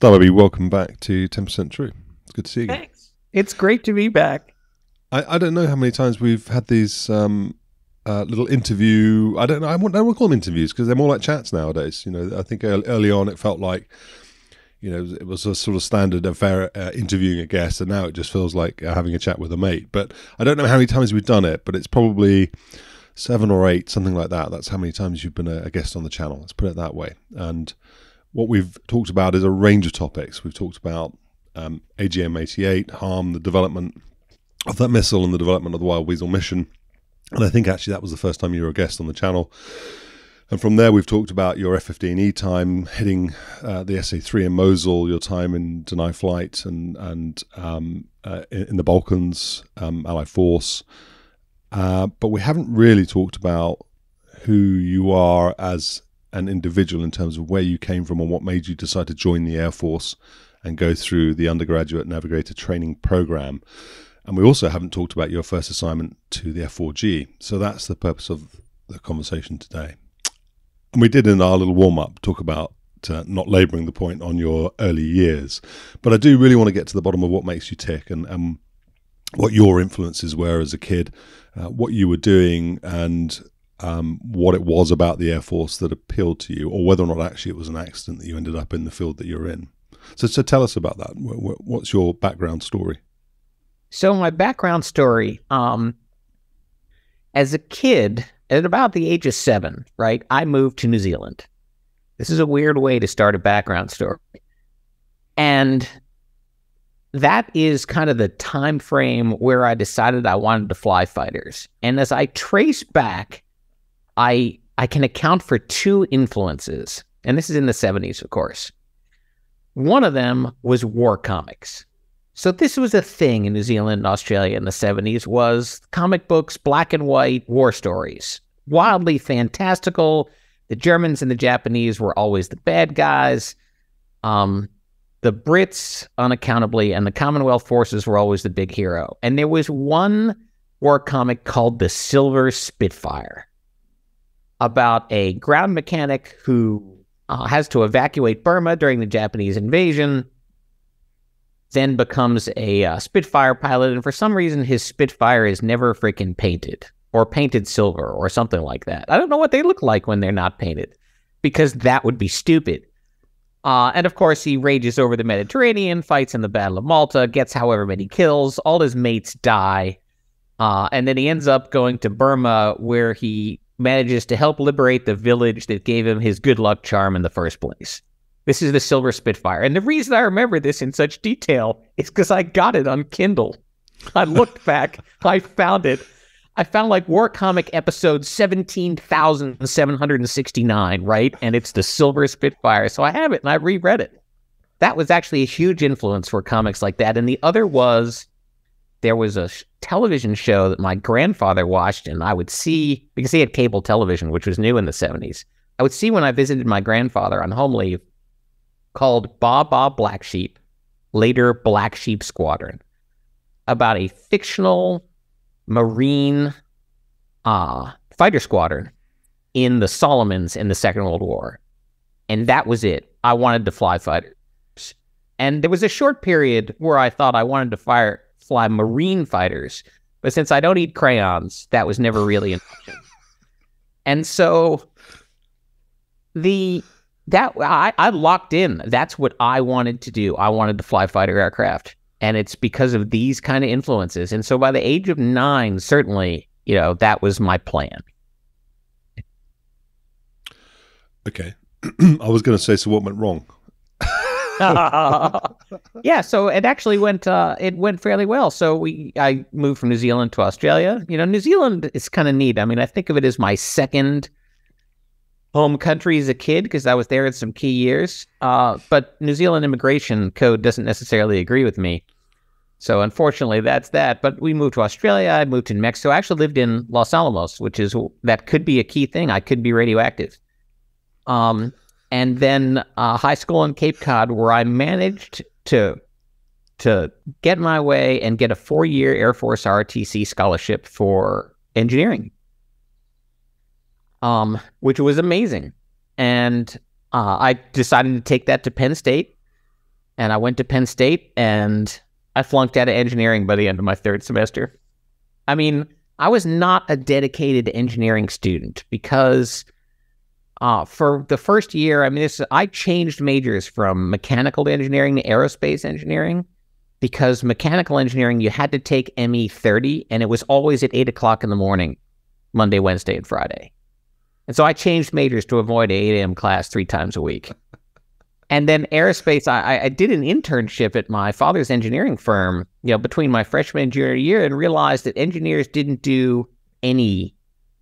Starlobby, welcome back to 10% True. It's good to see you. Thanks. It's great to be back. I don't know how many times we've had these little interview. I don't know. I don't want to call them interviews because they're more like chats nowadays. You know, I think early on it felt like, you know, it was a sort of standard affair interviewing a guest, and now it just feels like having a chat with a mate. But I don't know how many times we've done it, but it's probably 7 or 8, something like that. That's how many times you've been a guest on the channel. Let's put it that way. And what we've talked about is a range of topics. We've talked about AGM-88, harm, the development of that missile and the development of the Wild Weasel mission. And I think actually that was the first time you were a guest on the channel. And from there, we've talked about your F-15E time hitting the SA-3 in Mosul, your time in Deny Flight and in the Balkans, Allied Force. But we haven't really talked about who you are as an individual in terms of where you came from and what made you decide to join the Air Force and go through the undergraduate navigator training program. And we also haven't talked about your first assignment to the F4G. So that's the purpose of the conversation today. And we did in our little warm-up talk about not labouring the point on your early years. But I do really want to get to the bottom of what makes you tick and what your influences were as a kid, what you were doing, and what it was about the Air Force that appealed to you, or whether or not actually it was an accident that you ended up in the field that you're in. So tell us about that. What's your background story? So my background story, as a kid, at about the age of 7, right, I moved to New Zealand. This is a weird way to start a background story. And that is kind of the time frame where I decided I wanted to fly fighters. And as I trace back, I can account for 2 influences. And this is in the 70s, of course. One of them was war comics. So this was a thing in New Zealand and Australia in the 70s, was comic books, black and white war stories. Wildly fantastical. The Germans and the Japanese were always the bad guys. The Brits, unaccountably, and the Commonwealth forces were always the big hero. And there was one war comic called The Silver Spitfire about a ground mechanic who has to evacuate Burma during the Japanese invasion, then becomes a Spitfire pilot, and for some reason his Spitfire is never freaking painted, or painted silver, or something like that. I don't know what they look like when they're not painted, because that would be stupid. And of course, he rages over the Mediterranean, fights in the Battle of Malta, gets however many kills, all his mates die, and then he ends up going to Burma, where he manages to help liberate the village that gave him his good luck charm in the first place. This is The Silver Spitfire. And the reason I remember this in such detail is because I got it on Kindle. I looked back. I found it. I found like war comic episode 17,769, right? And it's The Silver Spitfire. So I have it and I reread it. That was actually a huge influence for comics like that. And the other was there was a television show that my grandfather watched, and I would see, because he had cable television, which was new in the 70s. I would see when I visited my grandfather on home leave, called Ba Ba Black Sheep, later Black Sheep Squadron, about a fictional Marine fighter squadron in the Solomons in the Second World War. And that was it. I wanted to fly fighters. And there was a short period where I thought I wanted to fly Marine fighters, but since I don't eat crayons, that was never really an option. And so I locked in. That's what I wanted to do. I wanted to fly fighter aircraft. And it's because of these kind of influences. And so by the age of 9, certainly, you know, that was my plan. Okay. I was going to say, so what went wrong? Yeah, so it actually went, it went fairly well. So I moved from New Zealand to Australia. You know, New Zealand is kind of neat. I mean, I think of it as my second home country as a kid, because I was there in some key years. But New Zealand immigration code doesn't necessarily agree with me. So unfortunately, that's that. But we moved to Australia. I moved to Mexico. I actually lived in Los Alamos, which is, that could be a key thing. I could be radioactive. And then high school in Cape Cod, where I managed to get my way and get a 4-year Air Force ROTC scholarship for engineering. Which was amazing. And I decided to take that to Penn State, And I went to Penn State, and I flunked out of engineering by the end of my third semester. I mean, I was not a dedicated engineering student because for the first year, I mean, I changed majors from mechanical engineering to aerospace engineering, because mechanical engineering, you had to take ME 30, and it was always at 8 o'clock in the morning, Monday, Wednesday, and Friday. And so I changed majors to avoid 8 a.m. class 3 times a week. And then aerospace, I did an internship at my father's engineering firm, you know, between my freshman and junior year, and realized that engineers didn't do any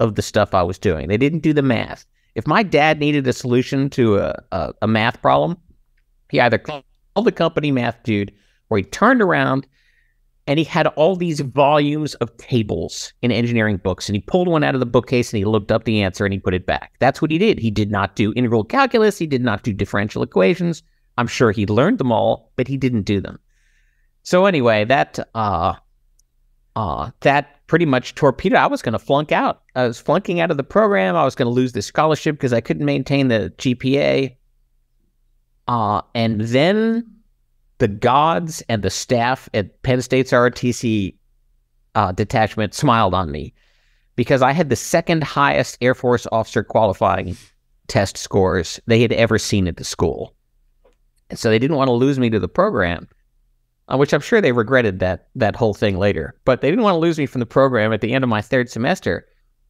of the stuff I was doing. They didn't do the math. If my dad needed a solution to a math problem, he either called the company math dude, or he turned around and he had all these volumes of tables in engineering books, and he pulled one out of the bookcase and he looked up the answer and he put it back. That's what he did. He did not do integral calculus. He did not do differential equations. I'm sure he learned them all, but he didn't do them. So anyway, that pretty much torpedoed. I was going to flunk out. I was flunking out of the program. I was going to lose the scholarship because I couldn't maintain the GPA. And then the gods and the staff at Penn State's ROTC detachment smiled on me, because I had the second highest Air Force officer qualifying test scores they had ever seen at the school. And so they didn't want to lose me to the program, which I'm sure they regretted that whole thing later. But they didn't want to lose me from the program at the end of my third semester.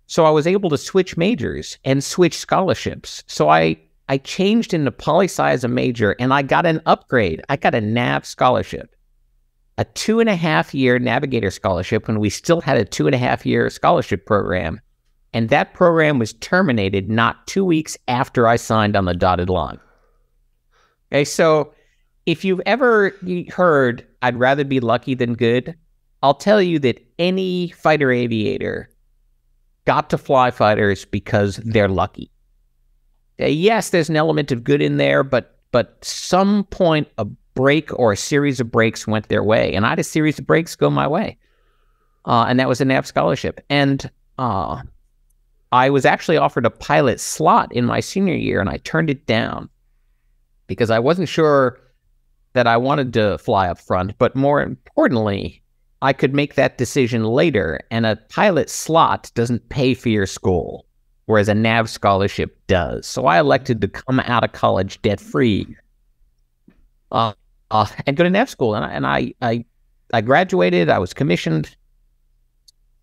So I was able to switch majors and switch scholarships. So I changed into poli-sci as a major, and I got an upgrade. I got a NAV scholarship, a 2.5-year navigator scholarship, when we still had a 2.5-year scholarship program. And that program was terminated not 2 weeks after I signed on the dotted line. Okay, so if you've ever heard, I'd rather be lucky than good, I'll tell you that any fighter aviator got to fly fighters because they're lucky. Yes, there's an element of good in there, but some point a break or a series of breaks went their way, and I had a series of breaks go my way, and that was a NAV scholarship. And I was actually offered a pilot slot in my senior year, and I turned it down because I wasn't sure that I wanted to fly up front, but more importantly, I could make that decision later, and a pilot slot doesn't pay for your school, whereas a NAV scholarship does. So I elected to come out of college debt-free and go to NAV school. And I graduated. I was commissioned.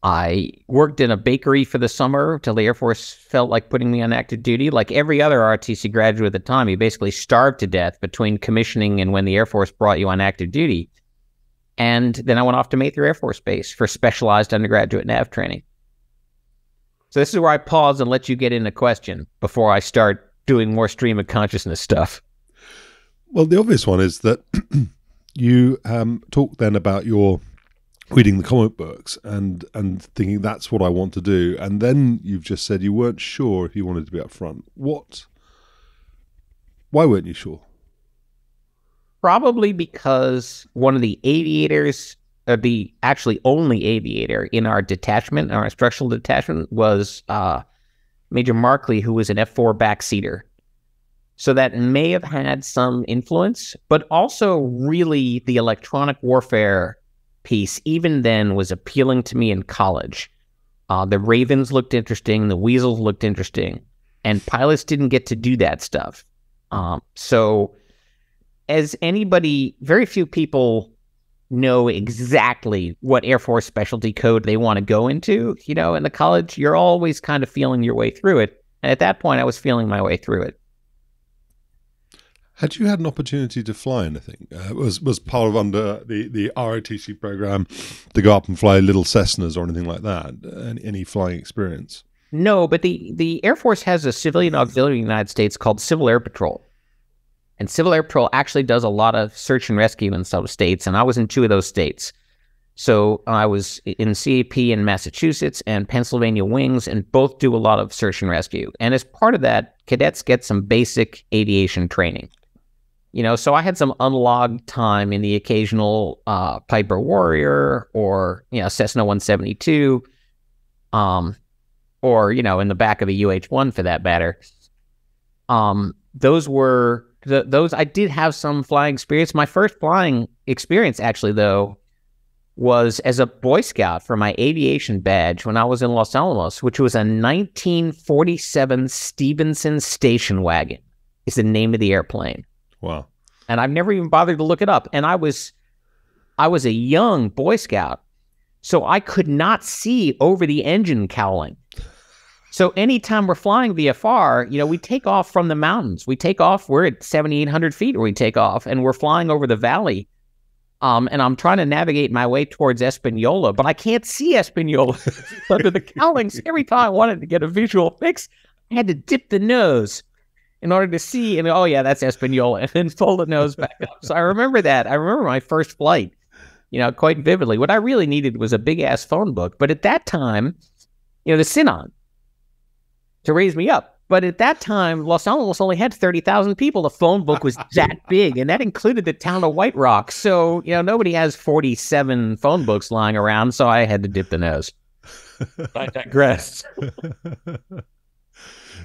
I worked in a bakery for the summer till the Air Force felt like putting me on active duty. Like every other ROTC graduate at the time, you basically starved to death between commissioning and when the Air Force brought you on active duty. And then I went off to Mather Air Force Base for specialized undergraduate NAV training. So this is where I pause and let you get in a question before I start doing more stream of consciousness stuff. Well, the obvious one is that you talked then about your reading the comic books and thinking that's what I want to do. And then you've just said you weren't sure if you wanted to be up front. What? Why weren't you sure? Probably because one of the aviators, the actually only aviator in our detachment, our instructional detachment, was Major Markley, who was an F4 backseater. So that may have had some influence, but also really the electronic warfare piece, even then, was appealing to me in college. The Ravens looked interesting, the Weasels looked interesting, and pilots didn't get to do that stuff. So as anybody, very few people know exactly what Air Force specialty code they want to go into. You know, in the college, you're always kind of feeling your way through it. And at that point, I was feeling my way through it. Had you had an opportunity to fly anything? Was part of under the ROTC program to go up and fly little Cessnas or anything like that? Any flying experience? No, but the Air Force has a civilian auxiliary in the United States called Civil Air Patrol. And Civil Air Patrol actually does a lot of search and rescue in some states, and I was in 2 of those states. So I was in CAP in Massachusetts and Pennsylvania Wings, and both do a lot of search and rescue. And as part of that, cadets get some basic aviation training. You know, so I had some unlogged time in the occasional Piper Warrior or, you know, Cessna 172, or, you know, in the back of a UH-1 for that matter. Those were Those, I did have some flying experience. My first flying experience, actually, though, was as a Boy Scout for my aviation badge when I was in Los Alamos, which was a 1947 Stevenson station wagon is the name of the airplane. Wow. And I've never even bothered to look it up. And I was a young Boy Scout, so I could not see over the engine cowling. So anytime we're flying VFR, you know, we take off from the mountains. We take off, we're at 7,800 feet where we take off, and we're flying over the valley. And I'm trying to navigate my way towards Espanola, but I can't see Espanola under the cowlings. Every time I wanted to get a visual fix, I had to dip the nose in order to see. And oh, yeah, that's Espanola. And then fold the nose back up. So I remember that. I remember my first flight, you know, quite vividly. What I really needed was a big-ass phone book. But at that time, you know, the Synon to raise me up. But at that time, Los Alamos only had 30,000 people. The phone book was that big, and that included the town of White Rock. So, you know, nobody has 47 phone books lying around, so I had to dip the nose. I digress.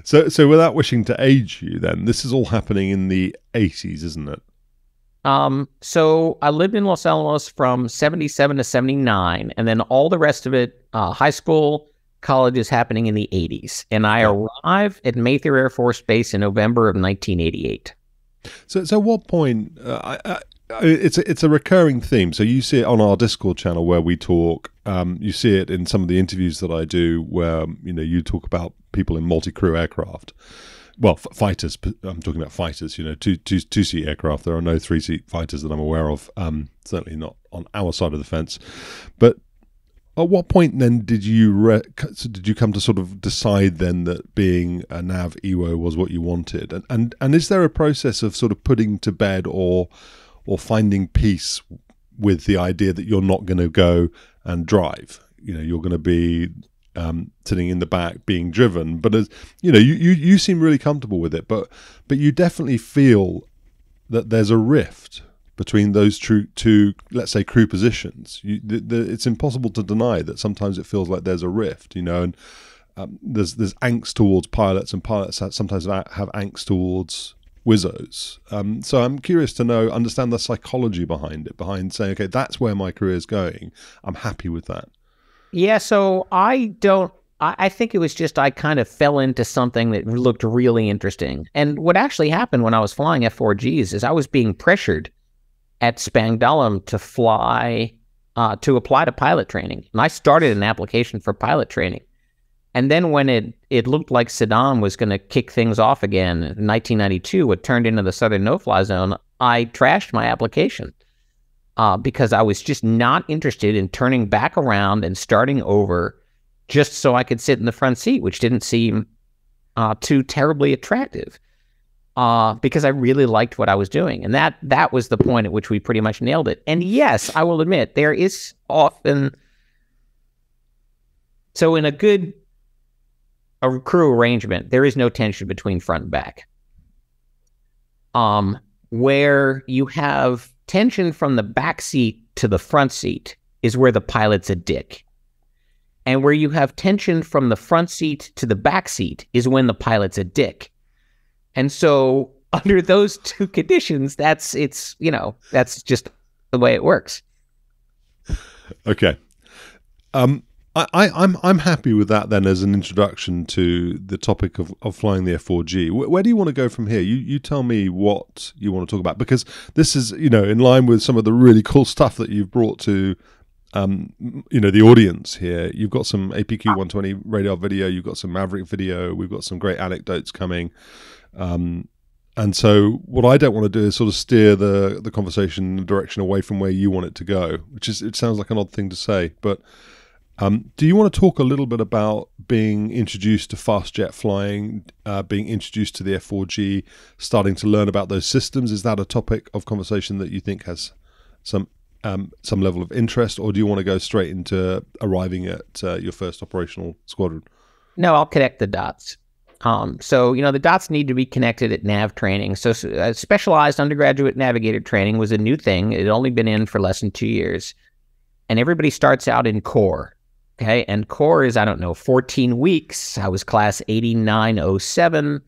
So without wishing to age you then, this is all happening in the 80s, isn't it? So I lived in Los Alamos from 77 to 79, and then all the rest of it, high school, college is happening in the 80s, and I arrive at Mather Air Force Base in November of 1988. So what point? It's a recurring theme. So you see it on our Discord channel where we talk. You see it in some of the interviews that I do, where you know you talk about people in multi-crew aircraft. Well, fighters. I'm talking about fighters. You know, two-seat aircraft. There are no three-seat fighters that I'm aware of. Certainly not on our side of the fence, but. At what point then did you come to sort of decide then that being a nav EWO was what you wanted, and is there a process of sort of putting to bed or finding peace with the idea that you're not going to go and drive? You know, you're going to be sitting in the back being driven, but as you know, you seem really comfortable with it, but you definitely feel that there's a rift between those two, let's say, crew positions. It's impossible to deny that sometimes it feels like there's a rift, you know, and there's angst towards pilots, and pilots sometimes have angst towards whizzos. So I'm curious to understand the psychology behind it, behind saying, okay, that's where my career is going. I'm happy with that. Yeah, so I think it was just I kind of fell into something that looked really interesting. And what actually happened when I was flying F4Gs is I was being pressured at Spangdahlem to fly, to apply to pilot training. And I started an application for pilot training. And then when it looked like Saddam was going to kick things off again in 1992, what turned into the Southern No-Fly Zone, I trashed my application because I was just not interested in turning back around and starting over just so I could sit in the front seat, which didn't seem too terribly attractive. Because I really liked what I was doing. And that was the point at which we pretty much nailed it. And yes, I will admit, there is often... So in a crew arrangement, there is no tension between front and back. Where you have tension from the back seat to the front seat is where the pilot's a dick. And where you have tension from the front seat to the back seat is when the pilot's a dick. And so under those two conditions, that's just the way it works. Okay. I'm happy with that then as an introduction to the topic of flying the F4G. Where do you want to go from here? You tell me what you want to talk about, because this is, you know, in line with some of the really cool stuff that you've brought to you know, the audience here. You've got some APQ-120 radar video, you've got some Maverick video, we've got some great anecdotes coming. And so what I don't want to do is sort of steer the conversation in the direction away from where you want it to go, which is, it sounds like an odd thing to say, but do you want to talk a little bit about being introduced to fast jet flying, being introduced to the F4G, starting to learn about those systems? Is that a topic of conversation that you think has some level of interest, or do you want to go straight into arriving at your first operational squadron? No, I'll connect the dots. So, you know, the dots need to be connected at nav training. So specialized undergraduate navigator training was a new thing. It had only been in for less than 2 years. And everybody starts out in core, okay? And core is, I don't know, 14 weeks. I was class 8907.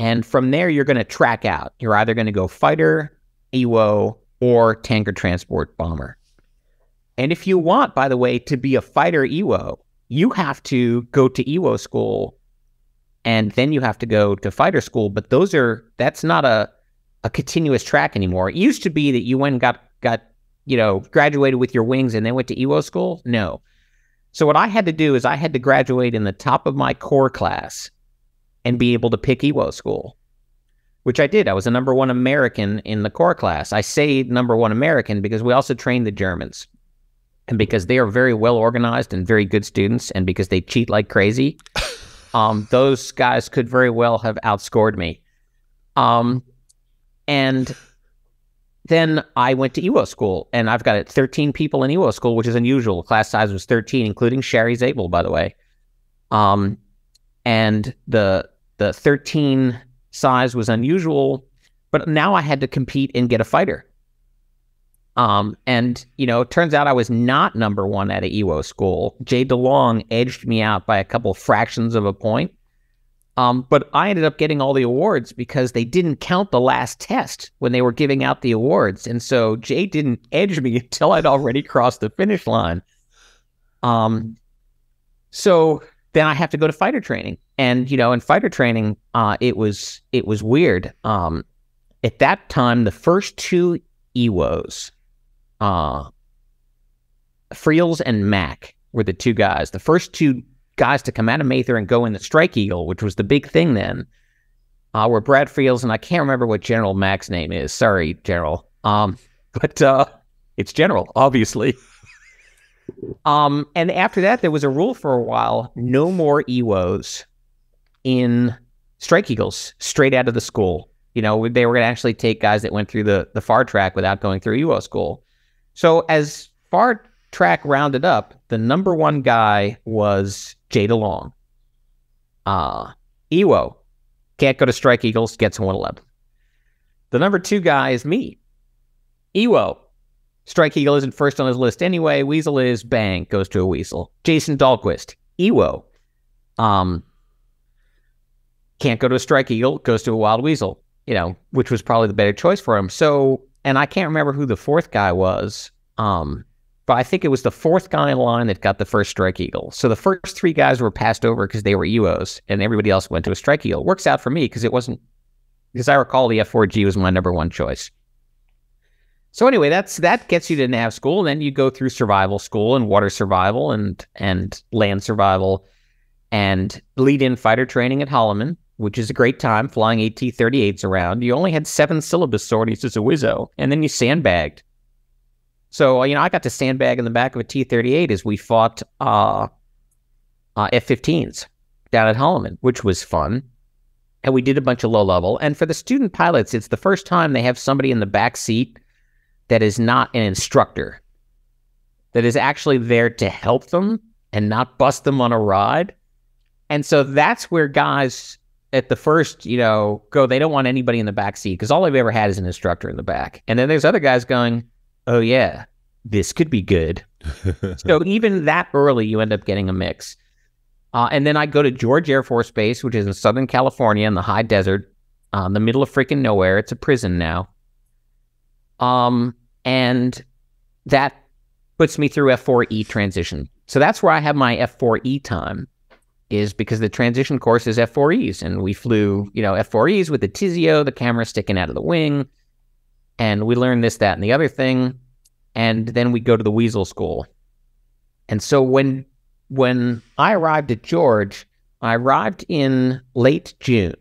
And from there, you're going to track out. You're either going to go fighter, EWO, or tanker transport bomber. And if you want, by the way, to be a fighter EWO, you have to go to EWO school, and then you have to go to fighter school. But those are, that's not a continuous track anymore. It used to be that you went and got you know, graduated with your wings and then went to EWO school. No. So what I had to do is I had to graduate in the top of my core class and be able to pick EWO school, which I did. I was a number one American in the core class. I say number one American because we also trained the Germans, and because they are very well organized and very good students, and because they cheat like crazy, those guys could very well have outscored me. And then I went to EWO school, and I've got 13 people in EWO school, which is unusual. Class size was 13, including Sherry Zabel, by the way. And the 13 size was unusual, but now I had to compete and get a fighter. And, you know, it turns out I was not number one at an EWO school. Jay DeLong edged me out by a couple fractions of a point. But I ended up getting all the awards because they didn't count the last test when they were giving out the awards. And so Jay didn't edge me until I'd already crossed the finish line. So then I have to go to fighter training. And, you know, in fighter training, it was weird. At that time, the first two EWOs, Friels and Mack, were the two guys. The first two guys to come out of Mather and go in the Strike Eagle, which was the big thing then, were Brad Friels, and I can't remember what General Mack's name is. Sorry, General. But it's General, obviously. And after that, there was a rule for a while, no more EWOs in Strike Eagles straight out of the school. You know, they were going to actually take guys that went through the far track without going through EWO school. So as far track rounded up, the number one guy was Jay DeLong. EWO, can't go to Strike Eagles, gets a 111. The number two guy is me. EWO, Strike Eagle isn't first on his list anyway. Weasel is, bang, goes to a Weasel. Jason Dahlquist, EWO. Can't go to a Strike Eagle, goes to a Wild Weasel. You know, which was probably the better choice for him. So, and I can't remember who the fourth guy was, but I think it was the fourth guy in line that got the first Strike Eagle. So the first three guys were passed over because they were EWOs, and everybody else went to a Strike Eagle. Works out for me because it wasn't, because I recall the F4G was my number one choice. So anyway, that gets you to nav school, and then you go through survival school and water survival and land survival and lead-in fighter training at Holloman, which is a great time, flying AT-38s around. You only had 7 syllabus sorties as a WISO, and then you sandbagged. So, you know, I got to sandbag in the back of a T-38 as we fought F-15s down at Holloman, which was fun. And we did a bunch of low-level. And for the student pilots, it's the first time they have somebody in the back seat that is not an instructor, that is actually there to help them and not bust them on a ride. And so that's where guys at the first, you know, go, they don't want anybody in the back seat because all they've ever had is an instructor in the back. And then there's other guys going, oh yeah, this could be good. So even that early, you end up getting a mix. And then I go to George Air Force Base, which is in Southern California in the high desert, in the middle of freaking nowhere. It's a prison now. And that puts me through F4E transition. So that's where I have my F4E time, is because the transition course is F4Es, and we flew, you know, F4Es with the Tizio, the camera sticking out of the wing, and we learned this, that, and the other thing, and then we go to the Weasel School. And so when I arrived at George, I arrived in late June,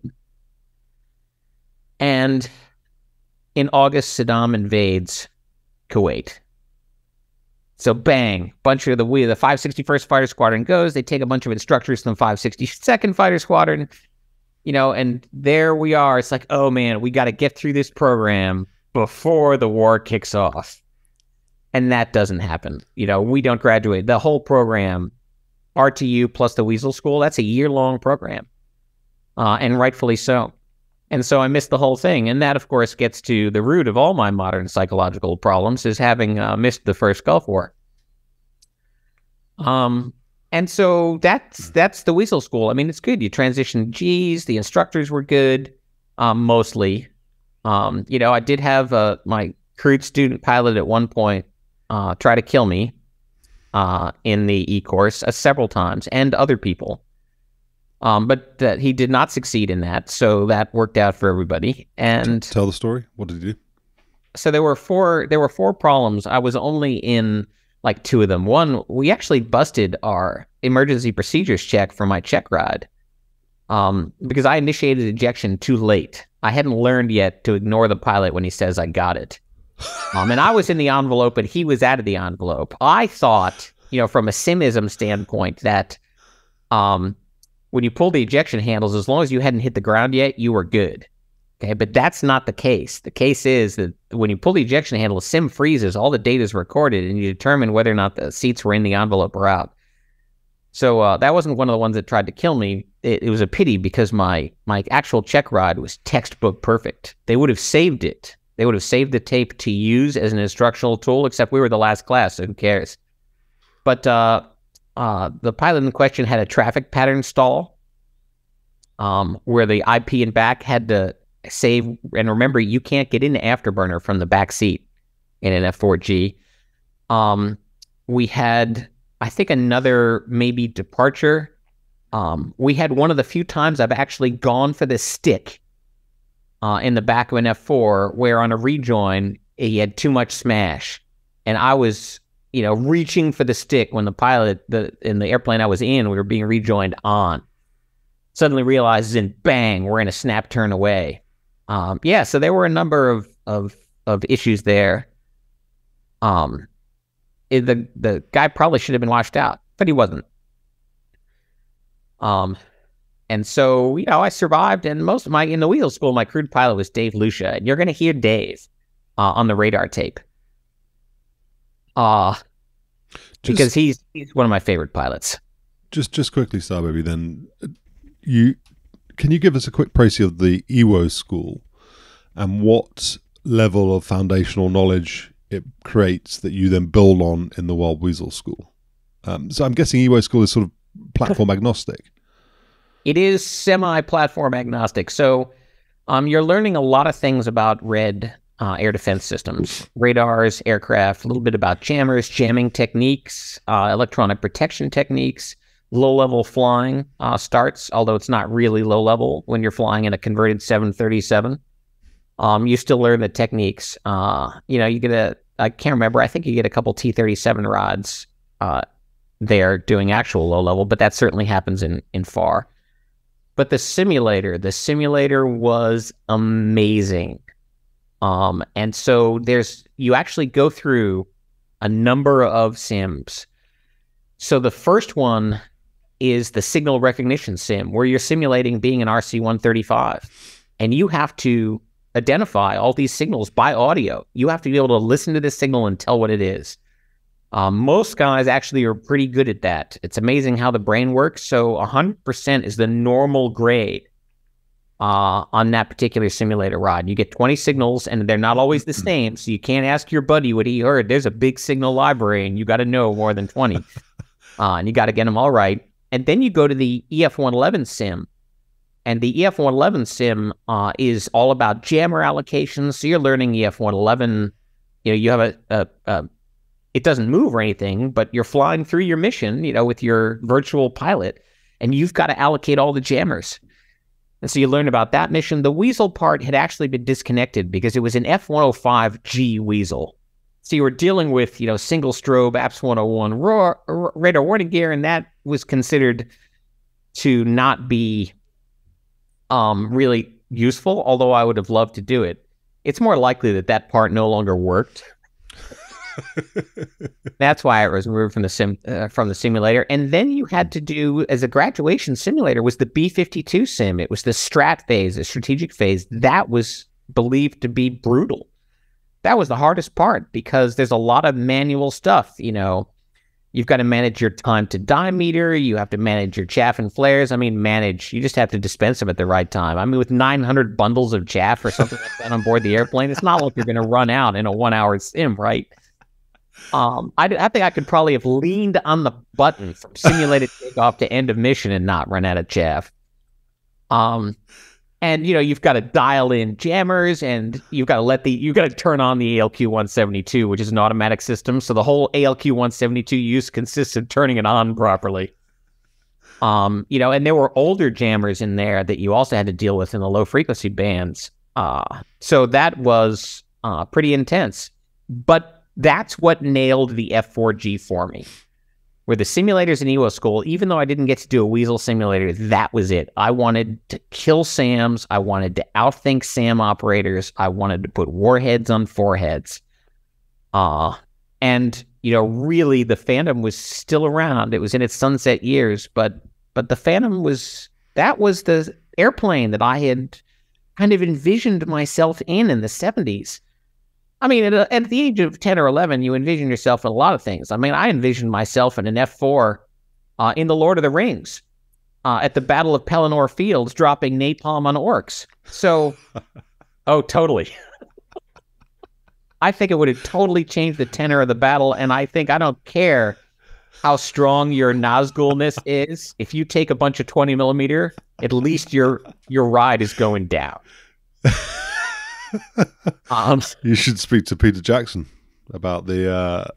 and in August, Saddam invades Kuwait. So bang, bunch of the 561st Fighter Squadron goes. They take a bunch of instructors from the 562nd Fighter Squadron, you know, and there we are. It's like, oh man, we got to get through this program before the war kicks off. And that doesn't happen. You know, we don't graduate. The whole program, RTU plus the Weasel School, that's a year-long program, and rightfully so. And so I missed the whole thing. And that, of course, gets to the root of all my modern psychological problems, is having missed the first Gulf War. And so that's the Weasel School. I mean, it's good. You transition Gs. The instructors were good. mostly. You know, I did have my current student pilot at one point try to kill me in the e-course several times, and other people. But he did not succeed in that, so that worked out for everybody. And tell the story. What did you do? So there were four problems. I was only in like two of them. One, we actually busted our emergency procedures check for my check ride because I initiated ejection too late. I hadn't learned yet to ignore the pilot when he says I got it. And I was in the envelope, and he was out of the envelope. I thought, you know, from a simism standpoint, that when you pull the ejection handles, as long as you hadn't hit the ground yet, you were good. Okay, but that's not the case. The case is that when you pull the ejection handle, the sim freezes, all the data is recorded, and you determine whether or not the seats were in the envelope or out. So that wasn't one of the ones that tried to kill me. It was a pity, because my actual check ride was textbook perfect. They would have saved it. They would have saved the tape to use as an instructional tool, except we were the last class, so who cares? But the pilot in question had a traffic pattern stall where the IP and back had to save, and remember, you can't get into afterburner from the back seat in an F4G. We had, I think, another maybe departure. We had one of the few times I've actually gone for the stick in the back of an F4, where on a rejoin, he had too much smash, and I was, you know, reaching for the stick when the pilot, in the airplane I was in, we were being rejoined on. Suddenly realizes, and bang, we're in a snap turn away. Yeah, so there were a number of issues there. The guy probably should have been washed out, but he wasn't. And so, you know, I survived, and most of in the Weasel School, my crewed pilot was Dave Lucia, and you're going to hear Dave on the radar tape. Because he's one of my favorite pilots. Just quickly, Star Baby, then, can you give us a quick précis of the EWO school and what level of foundational knowledge it creates that you then build on in the Wild Weasel School? So I'm guessing EWO school is sort of platform agnostic. It is semi-platform agnostic. So you're learning a lot of things about red air defense systems, radars, aircraft, a little bit about jammers, jamming techniques, electronic protection techniques, low-level flying starts, although it's not really low-level when you're flying in a converted 737. You still learn the techniques. You know, you get I can't remember, I think you get a couple T-37 rods there doing actual low-level, but that certainly happens in FAR. But the simulator was amazing. And so you actually go through a number of sims. So the first one is the signal recognition sim, where you're simulating being an RC-135, and you have to identify all these signals by audio. You have to be able to listen to this signal and tell what it is. Most guys actually are pretty good at that. It's amazing how the brain works. So 100% is the normal grade. On that particular simulator rod, you get 20 signals, and they're not always the same, so you can't ask your buddy what he heard. There's a big signal library, and you got to know more than 20, and you got to get them all right. And then you go to the EF-111 sim, and the EF-111 sim is all about jammer allocations. So you're learning EF-111. You know, you have it doesn't move or anything, but you're flying through your mission, you know, with your virtual pilot, and you've got to allocate all the jammers. And so you learn about that mission. The Weasel part had actually been disconnected because it was an F-105G Weasel. So you were dealing with, you know, single strobe, APS 101 radar warning gear, and that was considered to not be really useful, although I would have loved to do it. It's more likely that that part no longer worked. That's why it was removed from the simulator. And then you had to do, as a graduation simulator, was the B-52 sim. It was the strat phase, the strategic phase. That was believed to be brutal. That was the hardest part, because there's a lot of manual stuff. You know, you've got to manage your time to diameter. You have to manage your chaff and flares. I mean, manage. You just have to dispense them at the right time. I mean, with 900 bundles of chaff or something like that on board the airplane, it's not like you're going to run out in a 1-hour sim, right? I think I could probably have leaned on the button from simulated takeoff to end of mission and not run out of chaff. And, you know, you've got to dial in jammers, and you've got to turn on the ALQ-172, which is an automatic system. So the whole ALQ-172 use consists of turning it on properly. You know, and there were older jammers in there that you also had to deal with in the low frequency bands. So that was pretty intense. But that's what nailed the F4G for me. Where the simulators in EWO school, even though I didn't get to do a Weasel simulator, that was it. I wanted to kill SAMs. I wanted to outthink SAM operators. I wanted to put warheads on foreheads. And, you know, really the Phantom was still around. It was in its sunset years, but the Phantom was the airplane that I had kind of envisioned myself in the 70s. I mean, at the age of 10 or 11, you envision yourself in a lot of things. I mean, I envisioned myself in an F4 in The Lord of the Rings at the Battle of Pelennor Fields dropping napalm on orcs. So, oh, totally. I think it would have totally changed the tenor of the battle, and I think I don't care how strong your Nazgulness is. If you take a bunch of 20 millimeter, at least your ride is going down. You should speak to Peter Jackson about the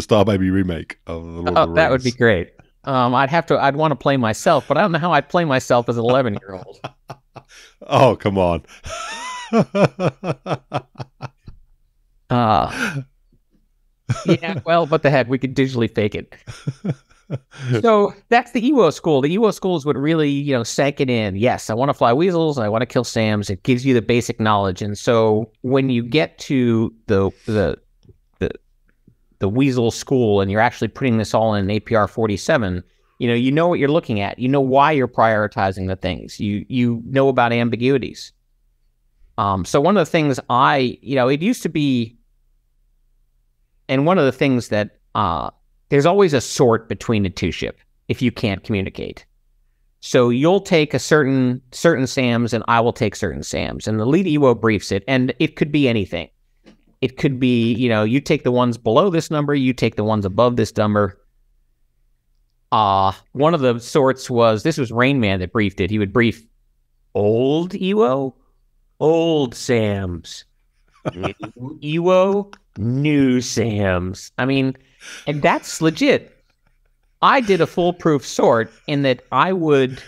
Star Baby remake of The Lord of the Rings. That would be great. I'd want to play myself, but I don't know how I'd play myself as an 11-year-old. Oh, come on. Yeah, well, what the heck, we could digitally fake it. So that's the EWO school. The EWO school is what really, you know, sank it in. Yes, I want to fly Weasels and I want to kill SAMs. It gives you the basic knowledge. And so when you get to the Weasel school and you're actually putting this all in an APR 47, you know what you're looking at. You know why you're prioritizing the things. You know about ambiguities. So one of the things it used to be, and one of the things that there's always a sort between a two-ship if you can't communicate. So you'll take a certain SAMs and I will take certain SAMs. And the lead EWO briefs it, and it could be anything. It could be, you take the ones below this number, you take the ones above this number. One of the sorts was, this was Rain Man that briefed it. He would brief old EWO, old SAMs. New EWO, new SAMs. I mean... And that's legit. I did a foolproof sort in that I would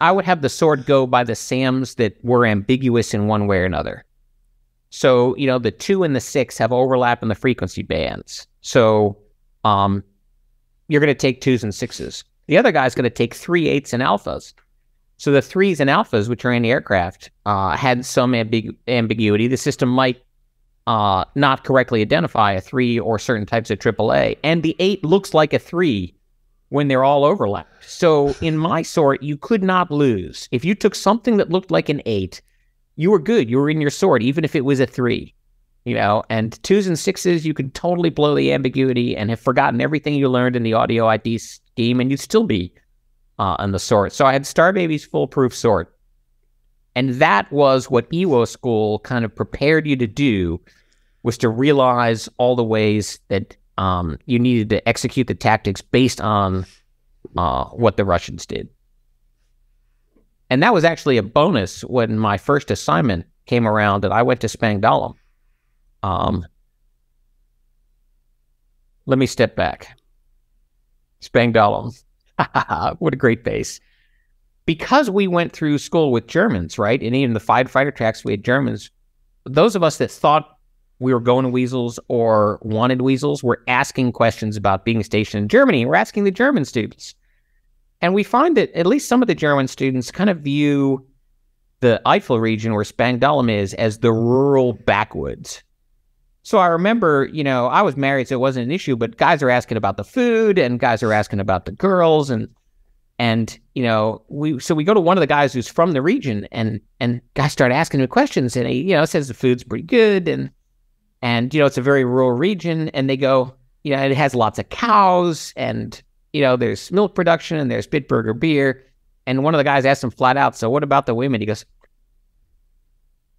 have the sort go by the SAMs that were ambiguous in one way or another. So, the 2 and the 6 have overlap in the frequency bands. So you're going to take 2s and 6s. The other guy's going to take 3/8 and alphas. So the 3s and alphas, which are anti-aircraft, had some ambiguity. The system might not correctly identify a 3 or certain types of AAA, and the 8 looks like a 3 when they're all overlapped. So in my sort, you could not lose. If you took something that looked like an 8, you were good. You were in your sort, even if it was a 3, and 2s and 6s, you could totally blow the ambiguity and have forgotten everything you learned in the audio ID scheme, and you'd still be on the sort. So I had Star Baby's foolproof sort. And that was what EWO school kind of prepared you to do, was to realize all the ways that you needed to execute the tactics based on what the Russians did. And that was actually a bonus when my first assignment came around that I went to Spangdahlem. Let me step back. Spangdahlem. What a great base. Because we went through school with Germans, right? And even the fighter tracks, we had Germans. Those of us that thought we were going to Weasels or wanted Weasels were asking questions about being stationed in Germany. We're asking the German students. And we find that at least some of the German students kind of view the Eifel region where Spangdahlem is as the rural backwoods. So I remember, I was married, so it wasn't an issue, but guys are asking about the food and guys are asking about the girls and we go to one of the guys who's from the region, and guys start asking him questions, and he, says the food's pretty good, and it's a very rural region, and they go, it has lots of cows, and, there's milk production, and there's Bitburger beer, and one of the guys asked him flat out, so what about the women? He goes,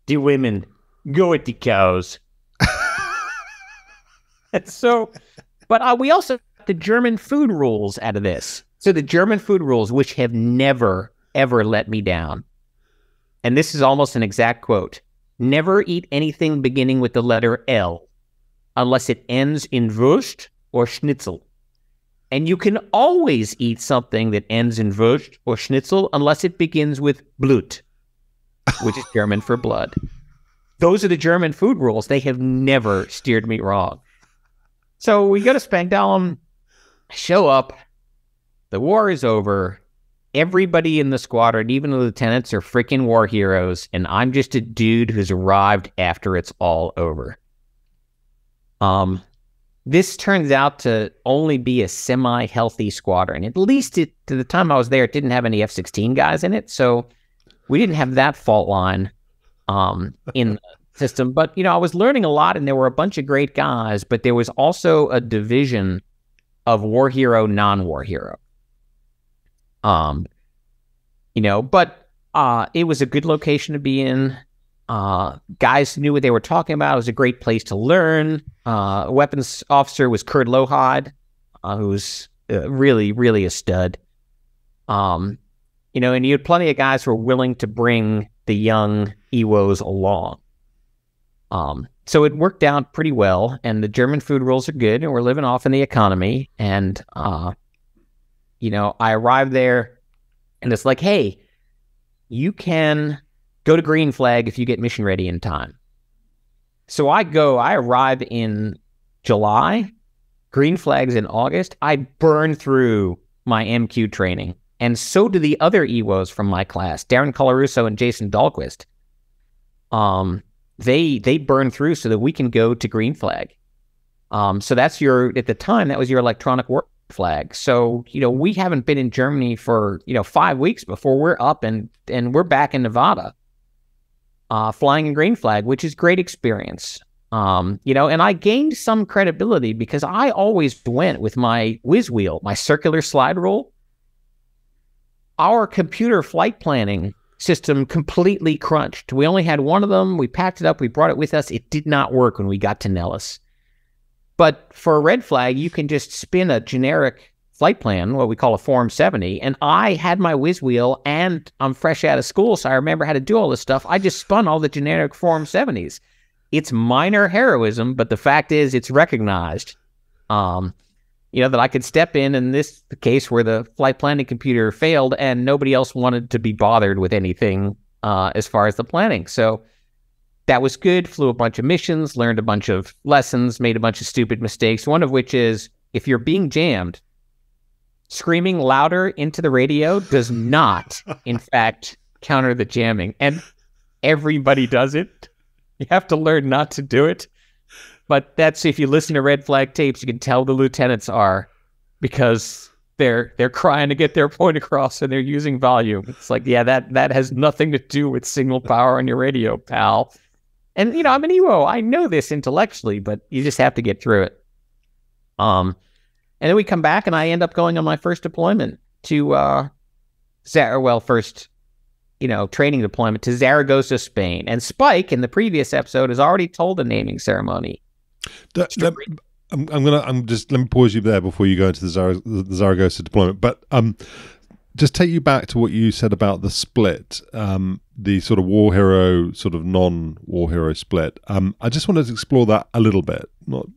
the women go with the cows. And so, but we also got the German food rules out of this. So the German food rules, which have never, ever let me down. and this is almost an exact quote, "Never eat anything beginning with the letter L unless it ends in Wurst or Schnitzel. And you can always eat something that ends in Wurst or Schnitzel unless it begins with Blut," which is German for blood. Those are the German food rules. They have never steered me wrong. So we go to Spangdahlem, show up, the war is over. Everybody in the squadron, even the lieutenants, are freaking war heroes, and I'm just a dude who's arrived after it's all over. This turns out to only be a semi-healthy squadron. At least to the time I was there, it didn't have any F-16 guys in it, so we didn't have that fault line in the system. But, you know, I was learning a lot, and there were a bunch of great guys, but there was also a division of war hero, non-war hero. You know, but it was a good location to be in. Guys knew what they were talking about. It was a great place to learn. A weapons officer was Kurd Lohad, who's really, really a stud. You know, and you had plenty of guys who were willing to bring the young EWOs along. So it worked out pretty well, and the German food rules are good, and we're living off in the economy, and you know, I arrived there and it's like, hey, you can go to green flag if you get mission ready in time. So I arrive in July, green flag's in August. I burn through my MQ training. And so do the other EWOs from my class, Darren Colarusso and Jason Dahlquist. They burn through so that we can go to green flag. So that's your, at the time, that was your electronic war flag. So, you know, we haven't been in Germany for, you know, 5 weeks before we're up and we're back in Nevada, flying a green flag, which is great experience. You know, and I gained some credibility because I always went with my whiz wheel, my circular slide rule. Our computer flight planning system completely crunched. We only had one of them. We packed it up. We brought it with us. It did not work when we got to Nellis. But for a red flag, you can just spin a generic flight plan, what we call a Form 70. And I had my whiz wheel, and I'm fresh out of school, so I remember how to do all this stuff. I just spun all the generic Form 70s. It's minor heroism, but the fact is it's recognized, you know, that I could step in this case where the flight planning computer failed and nobody else wanted to be bothered with anything as far as the planning. So that was good. Flew a bunch of missions, learned a bunch of lessons, made a bunch of stupid mistakes, one of which is if you're being jammed, screaming louder into the radio does not, in fact, counter the jamming. And everybody does it. You have to learn not to do it. But that's, if you listen to red flag tapes, you can tell the lieutenants are, because they're crying to get their point across and they're using volume. It's like, yeah, that has nothing to do with signal power on your radio, pal. And, you know, I'm an EWO. I know this intellectually, but you just have to get through it. And then we come back, and I end up going on my first deployment to, first, you know, training deployment to Zaragoza, Spain. And Spike, in the previous episode, has already told the naming ceremony. Let me pause you there before you go into the Zaragoza deployment. But just take you back to what you said about the split, the sort of war hero, sort of non-war hero split. I just wanted to explore that a little bit. Not,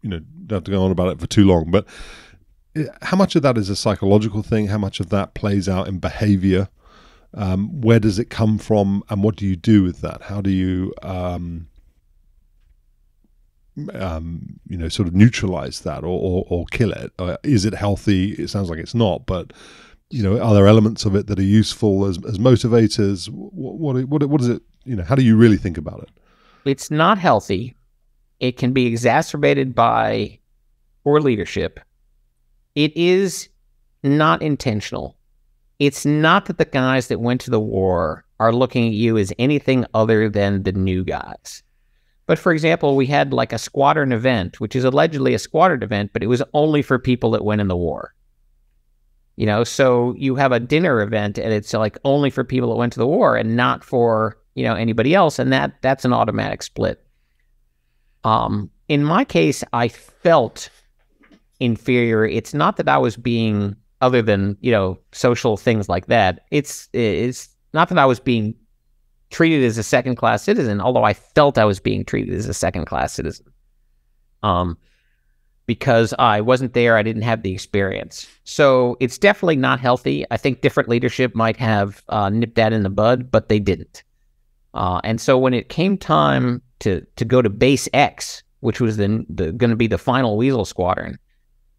you know, don't have to go on about it for too long, but how much of that is a psychological thing? How much of that plays out in behavior? Where does it come from? And what do you do with that? How do you, you know, sort of neutralize that or kill it? Is it healthy? It sounds like it's not, but, you know, are there elements of it that are useful as motivators? What is it, you know, how do you really think about it? It's not healthy. It can be exacerbated by poor leadership. It is not intentional. It's not that the guys that went to the war are looking at you as anything other than the new guys. But for example, we had like a squadron event, which is allegedly a squadron event, but it was only for people that went in the war. You know, so you have a dinner event and it's like only for people that went to the war and not for, you know, anybody else. And that's an automatic split. In my case, I felt inferior. It's not that I was being, other than, you know, social things like that. It's not that I was being treated as a second-class citizen, although I felt I was being treated as a second-class citizen because I wasn't there. I didn't have the experience. So it's definitely not healthy. I think different leadership might have nipped that in the bud, but they didn't. And so when it came time to go to Base X, which was going to be the final Weasel Squadron,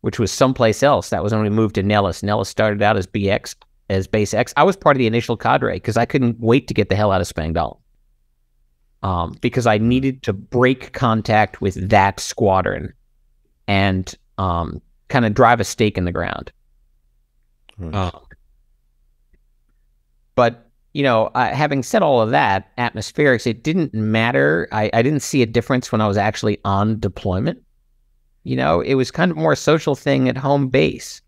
which was someplace else. That was when we moved to Nellis. Nellis started out as BX, as Base X. I was part of the initial cadre because I couldn't wait to get the hell out of Spangdahlem because I needed to break contact with that squadron and kind of drive a stake in the ground. Right. But, you know, having said all of that, atmospherics, it didn't matter. I didn't see a difference when I was actually on deployment. You know, it was kind of more a social thing at home base.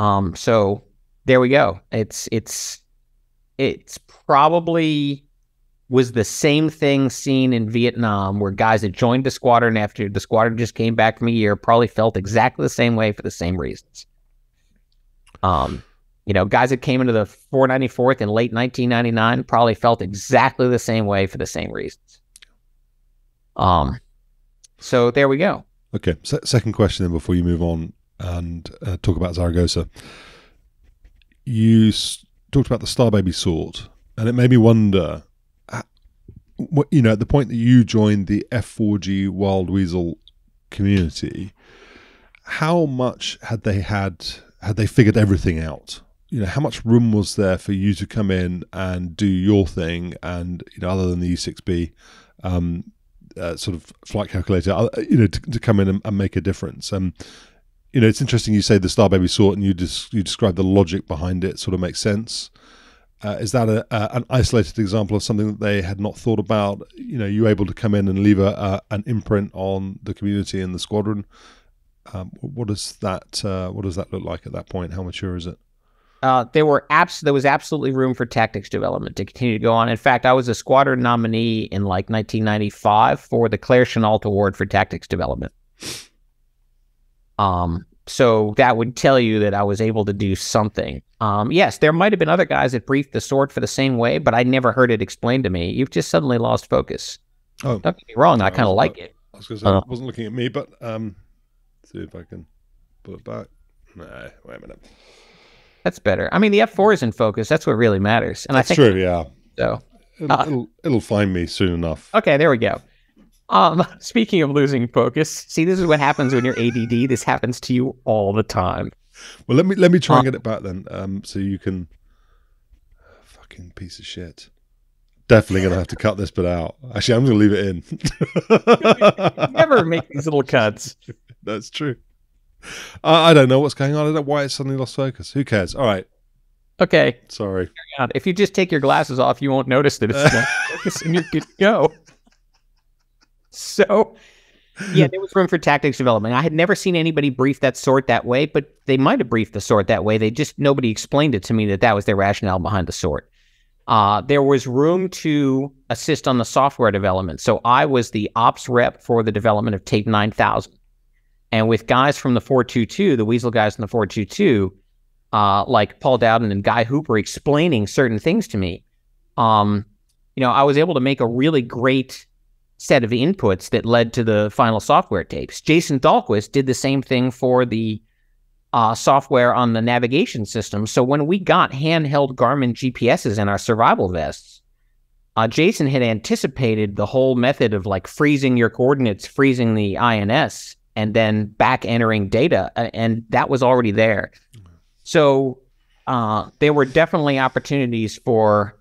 So there we go. It's probably was the same thing seen in Vietnam, where guys that joined the squadron after the squadron just came back from a year probably felt exactly the same way for the same reasons. You know, guys that came into the 494th in late 1999 probably felt exactly the same way for the same reasons. So there we go. Okay. Second question then before you move on and talk about Zaragoza. You talked about the Star Baby sword, and it made me wonder, you know, at the point that you joined the F4G Wild Weasel community, how much had they figured everything out? You know, how much room was there for you to come in and do your thing and, you know, other than the E6B, sort of flight calculator, you know, to come in and make a difference. You know, it's interesting you say the Star Baby sort, and you describe the logic behind it. Sort of makes sense. Is that an isolated example of something that they had not thought about? You know, you able to come in and leave an imprint on the community and the squadron. What does that look like at that point? How mature is it? There was absolutely room for tactics development to continue to go on. In fact, I was a squadron nominee in like 1995 for the Claire Chenault Award for tactics development. So that would tell you that I was able to do something. Yes, there might have been other guys that briefed the sword for the same way, but I never heard it explained to me. You've just suddenly lost focus. Oh, don't get me wrong, no, I kind of like it. I was going to say, it wasn't looking at me, but see if I can put it back. Nah, wait a minute. That's better. I mean, the F4 is in focus. That's what really matters. And that's true, yeah. So it'll find me soon enough. Okay, there we go. Speaking of losing focus, see, this is what happens when you're ADD. This happens to you all the time. Well, let me try and get it back then, so you can. Fucking piece of shit. Definitely gonna have to cut this bit out. Actually, I'm gonna leave it in. Never make these little cuts. That's true. I don't know what's going on. I don't know why it suddenly lost focus. Who cares? All right. Okay. Sorry. If you just take your glasses off, you won't notice that it's not focus and you're good to go. So, yeah, there was room for tactics development. I had never seen anybody brief that sword that way, but they might have briefed the sword that way. They just, nobody explained it to me that that was their rationale behind the sword. There was room to assist on the software development. So I was the ops rep for the development of Tape 9000. And with guys from the 422, the Weasel guys from the 422, like Paul Dowden and Guy Hooper explaining certain things to me, you know, I was able to make a really great set of inputs that led to the final software tapes. Jason Dahlquist did the same thing for the software on the navigation system. So when we got handheld Garmin GPSs in our survival vests, Jason had anticipated the whole method of like freezing your coordinates, freezing the INS, and then back entering data, and that was already there. So there were definitely opportunities for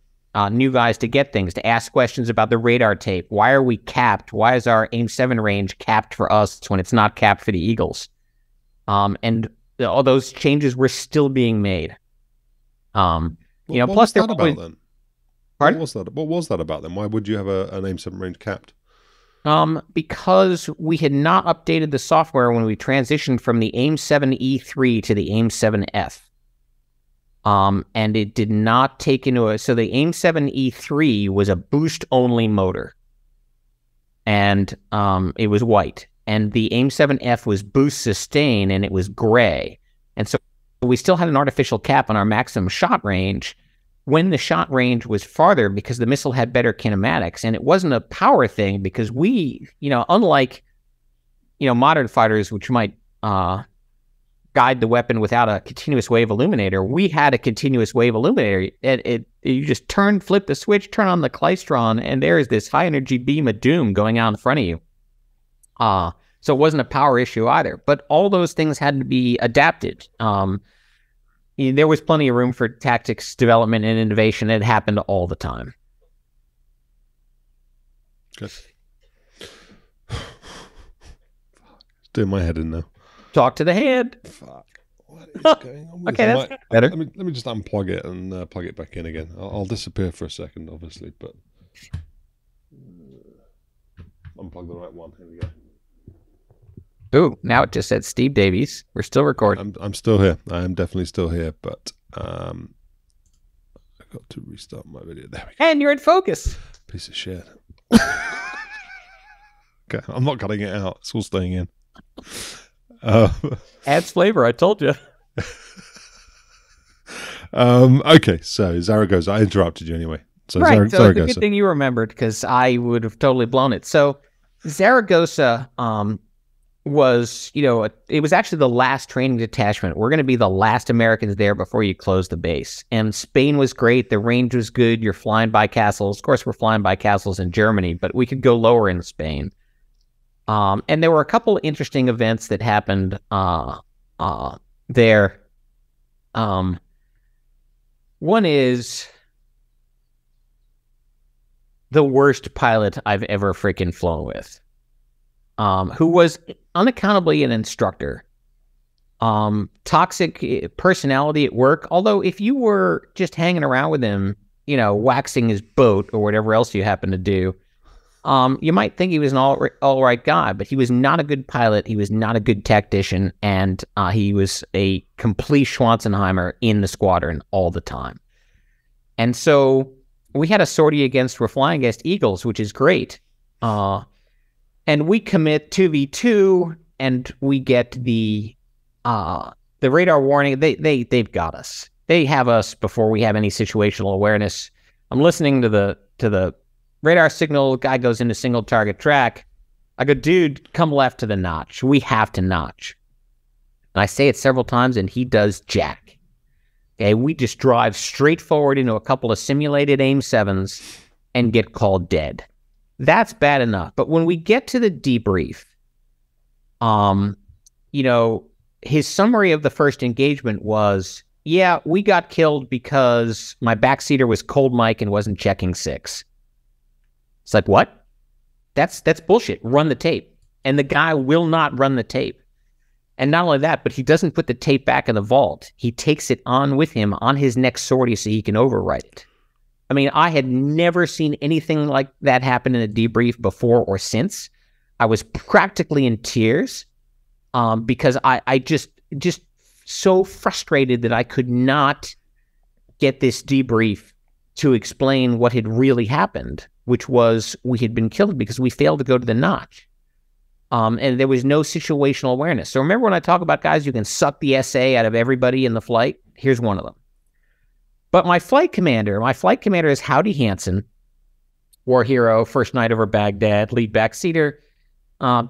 new guys to get things, to ask questions about the radar tape. Why are we capped? Why is our AIM 7 range capped for us when it's not capped for the Eagles? And all those changes were still being made. You know, what plus was that about then? Pardon? What was that about then? Why would you have an AIM 7 range capped? Because we had not updated the software when we transitioned from the AIM-7E3 to the AIM-7F. And it did not take into a... So the AIM-7E3 was a boost-only motor. And it was white. And the AIM-7F was boost-sustain, and it was gray. And so we still had an artificial cap on our maximum shot range, when the shot range was farther because the missile had better kinematics. And it wasn't a power thing because we, unlike, modern fighters, which might guide the weapon without a continuous wave illuminator, we had a continuous wave illuminator. You just turn, flip the switch, turn on the klystron, and there is this high energy beam of doom going out in front of you. So it wasn't a power issue either. But all those things had to be adapted. There was plenty of room for tactics development and innovation. It happened all the time. Good. It's doing my head in now. Talk to the head. Fuck. What is going on? Okay, that's better. Let me just unplug it and plug it back in again. I'll disappear for a second, obviously, but unplug the right one. Here we go. Ooh, now it just said Steve Davies. We're still recording. I'm still here. I am definitely still here, but I've got to restart my video. There we go. And you're in focus. Piece of shit. Okay, I'm not cutting it out. It's all staying in. Adds flavor, I told you. Okay, so Zaragoza. I interrupted you anyway. So right, Zaragoza. It's a good thing you remembered because I would have totally blown it. So Zaragoza was, it was actually the last training detachment. We're going to be the last Americans there before you close the base. And Spain was great. The range was good. You're flying by castles. Of course, we're flying by castles in Germany, but we could go lower in Spain. And there were a couple of interesting events that happened there. One is the worst pilot I've ever freaking flown with, who was unaccountably an instructor. Toxic personality at work, although if you were just hanging around with him, waxing his boat or whatever else you happen to do, you might think he was an all right guy, but he was not a good pilot. He was not a good tactician, and he was a complete Schwanzenheimer in the squadron all the time. And so we had a sortie against, we're flying against Eagles, which is great. And we commit 2v2, and we get the radar warning. They've got us. They have us before we have any situational awareness. I'm listening to the radar signal, guy goes into single target track. I go, dude, come left to the notch. We have to notch. And I say it several times, and he does jack. Okay, we just drive straight forward into a couple of simulated AIM-7s and get called dead. That's bad enough. But when we get to the debrief, his summary of the first engagement was, yeah, we got killed because my backseater was cold mic and wasn't checking six. It's like, what? That's bullshit. Run the tape. And the guy will not run the tape. And not only that, but he doesn't put the tape back in the vault. He takes it on with him on his next sortie so he can overwrite it. I mean, I had never seen anything like that happen in a debrief before or since. I was practically in tears because I just so frustrated that I could not get this debrief to explain what had really happened, which was we had been killed because we failed to go to the notch. And there was no situational awareness. So remember when I talk about guys, you can suck the SA out of everybody in the flight? Here's one of them. But my flight commander is Howdy Hansen, war hero, first night over Baghdad, lead backseater,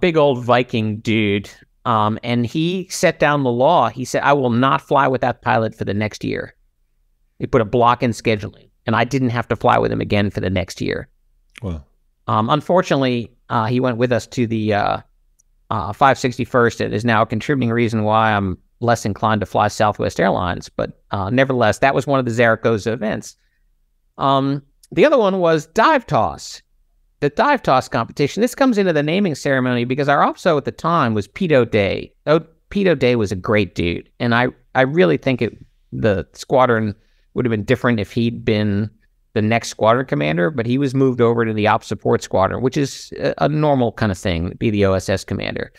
big old Viking dude. And he set down the law. He said, I will not fly with that pilot for the next year. He put a block in scheduling, and I didn't have to fly with him again for the next year. Wow. Unfortunately, he went with us to the 561st. It is now a contributing reason why I'm less inclined to fly Southwest Airlines. But nevertheless, that was one of the Zaragoza events. The other one was dive toss. The dive toss competition. This comes into the naming ceremony because our OPSO at the time was Pito Day. Oh, Pito Day was a great dude. And I really think the squadron would have been different if he'd been the next squadron commander, but he was moved over to the ops support squadron, which is a normal kind of thing, be the OSS commander.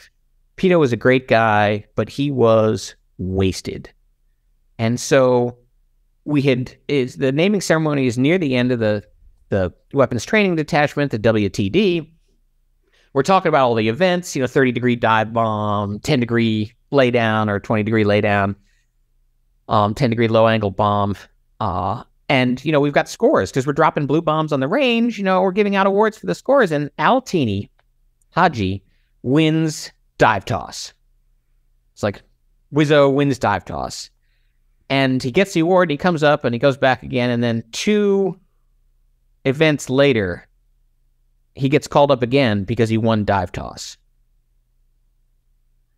Pito was a great guy, but he was wasted. And so the naming ceremony is near the end of the weapons training detachment, the WTD. We're talking about all the events, 30-degree dive bomb, 10-degree lay down or 20-degree lay down, 10-degree low angle bomb, And, you know, we've got scores because we're dropping blue bombs on the range. You know, we're giving out awards for the scores. And Altini Haji wins dive toss. It's like Wizzo wins dive toss. And he gets the award, and he comes up, and he goes back again. And then 2 events later, he gets called up again because he won dive toss.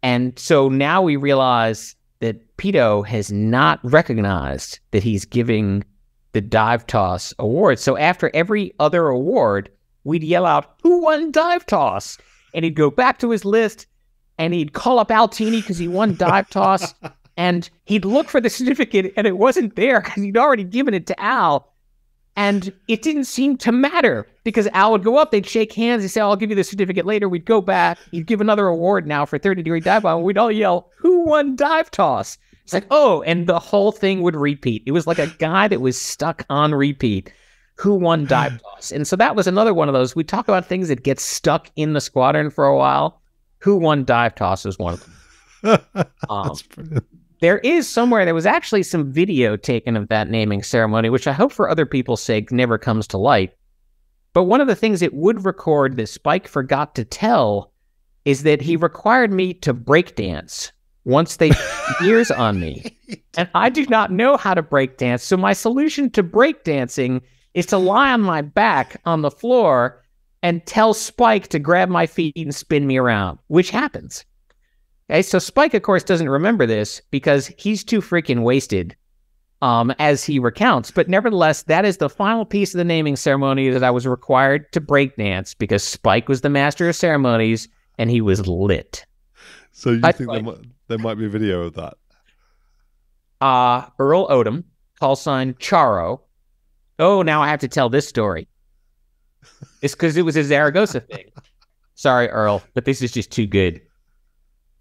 And so now we realize that Pito has not recognized that he's giving the dive toss award. So after every other award, we'd yell out, "Who won dive toss?" And he'd go back to his list, and he'd call up Altini because he won dive toss. And he'd look for the certificate, and it wasn't there because he'd already given it to Al. And it didn't seem to matter because Al would go up, they'd shake hands, he'd say, "I'll give you the certificate later." We'd go back, he'd give another award now for 30-degree dive bomb. We'd all yell, "Who won dive toss?" It's like, oh, and the whole thing would repeat. It was like a guy that was stuck on repeat. Who won dive toss? And so that was another one of those. We talk about things that get stuck in the squadron for a while. Who won dive toss is one of them. That's brilliant. There is somewhere, there was actually some video taken of that naming ceremony, which I hope for other people's sake never comes to light. But one of the things it would record that Spike forgot to tell is that he required me to breakdance once they put ears on me. And I do not know how to breakdance, so my solution to breakdancing is to lie on my back on the floor and tell Spike to grab my feet and spin me around, which happens. Okay, so Spike, of course, doesn't remember this because he's too freaking wasted, as he recounts. But nevertheless, that is the final piece of the naming ceremony that I was required to breakdance because Spike was the master of ceremonies and he was lit. So you think there might be a video of that? Earl Odom, call sign Charo. Oh, now I have to tell this story. It's because it was a Zaragoza thing. Sorry, Earl, but this is just too good.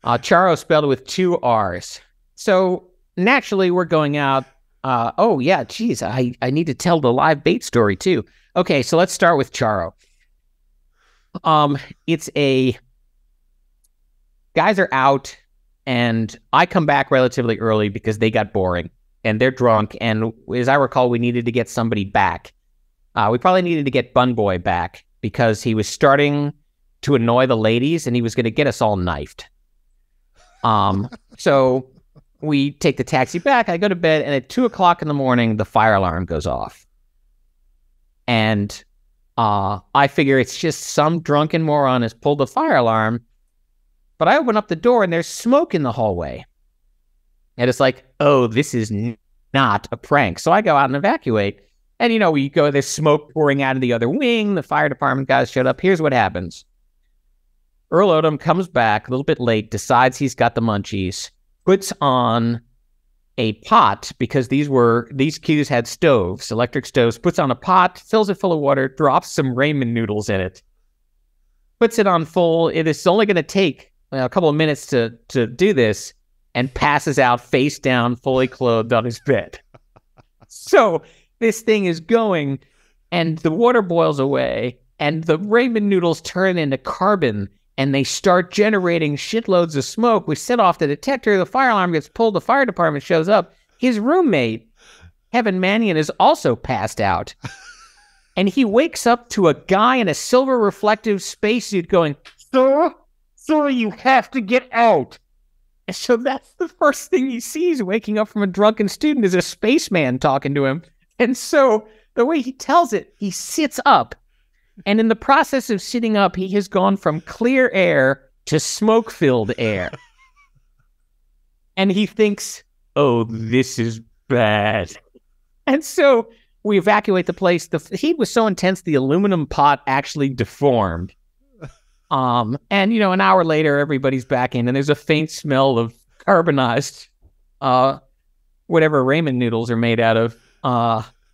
Charo spelled with 2 R's. So naturally, we're going out. Oh, yeah, geez, I need to tell the live bait story, too. Okay, so let's start with Charo. It's a... Guys are out, and I come back relatively early because they got boring, and they're drunk, and as I recall, we needed to get somebody back. We probably needed to get Bun Boy back because he was starting to annoy the ladies, and he was going to get us all knifed. So we take the taxi back, I go to bed, and at 2 o'clock in the morning, the fire alarm goes off. And, I figure it's just some drunken moron has pulled the fire alarm, but I open up the door and there's smoke in the hallway. And it's like, oh, this is not a prank. So I go out and evacuate and, you know, we go, there's smoke pouring out of the other wing. The fire department guys showed up. Here's what happens. Earl Odom comes back a little bit late, decides he's got the munchies, puts on a pot because these Qs had stoves, electric stoves, puts on a pot, fills it full of water, drops some ramen noodles in it, puts it on full. It is only going to take a couple of minutes to do this and passes out face down, fully clothed on his bed. So this thing is going and the water boils away and the ramen noodles turn into carbon. And they start generating shitloads of smoke. We set off the detector. The fire alarm gets pulled. The fire department shows up. His roommate, Kevin Mannion, is also passed out. And he wakes up to a guy in a silver reflective spacesuit going, Sir, you have to get out. And so that's the first thing he sees waking up from a drunken student is a spaceman talking to him. And so the way he tells it, he sits up. And in the process of sitting up, he has gone from clear air to smoke-filled air. And he thinks, oh, this is bad. And so we evacuate the place. The heat was so intense, the aluminum pot actually deformed. And, you know, an hour later, everybody's back in, and there's a faint smell of carbonized, whatever ramen noodles are made out of,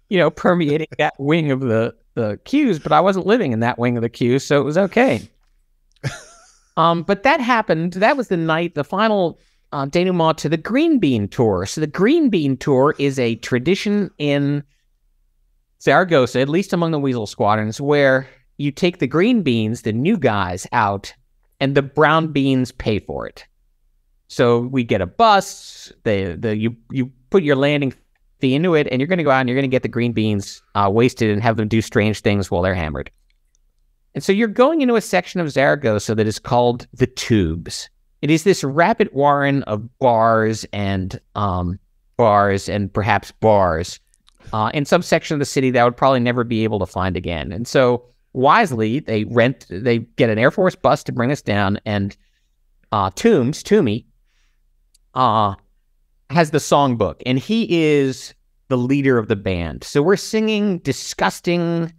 you know, permeating that wing of the Qs, but I wasn't living in that wing of the Qs, so it was okay. But that happened. That was the night, the final denouement to the Green Bean Tour. So the Green Bean Tour is a tradition in Zaragoza, at least among the Weasel squadrons, where you take the green beans, the new guys, out, and the brown beans pay for it. So we get a bus. You put your landing the Inuit, and you're going to go out and you're going to get the green beans wasted and have them do strange things while they're hammered. And so you're going into a section of Zaragoza that is called the Tubes. It is this rapid warren of bars and perhaps bars in some section of the city that I would probably never be able to find again. And so wisely, they get an Air Force bus to bring us down, and Toomey has the songbook, and he is the leader of the band. So we're singing disgusting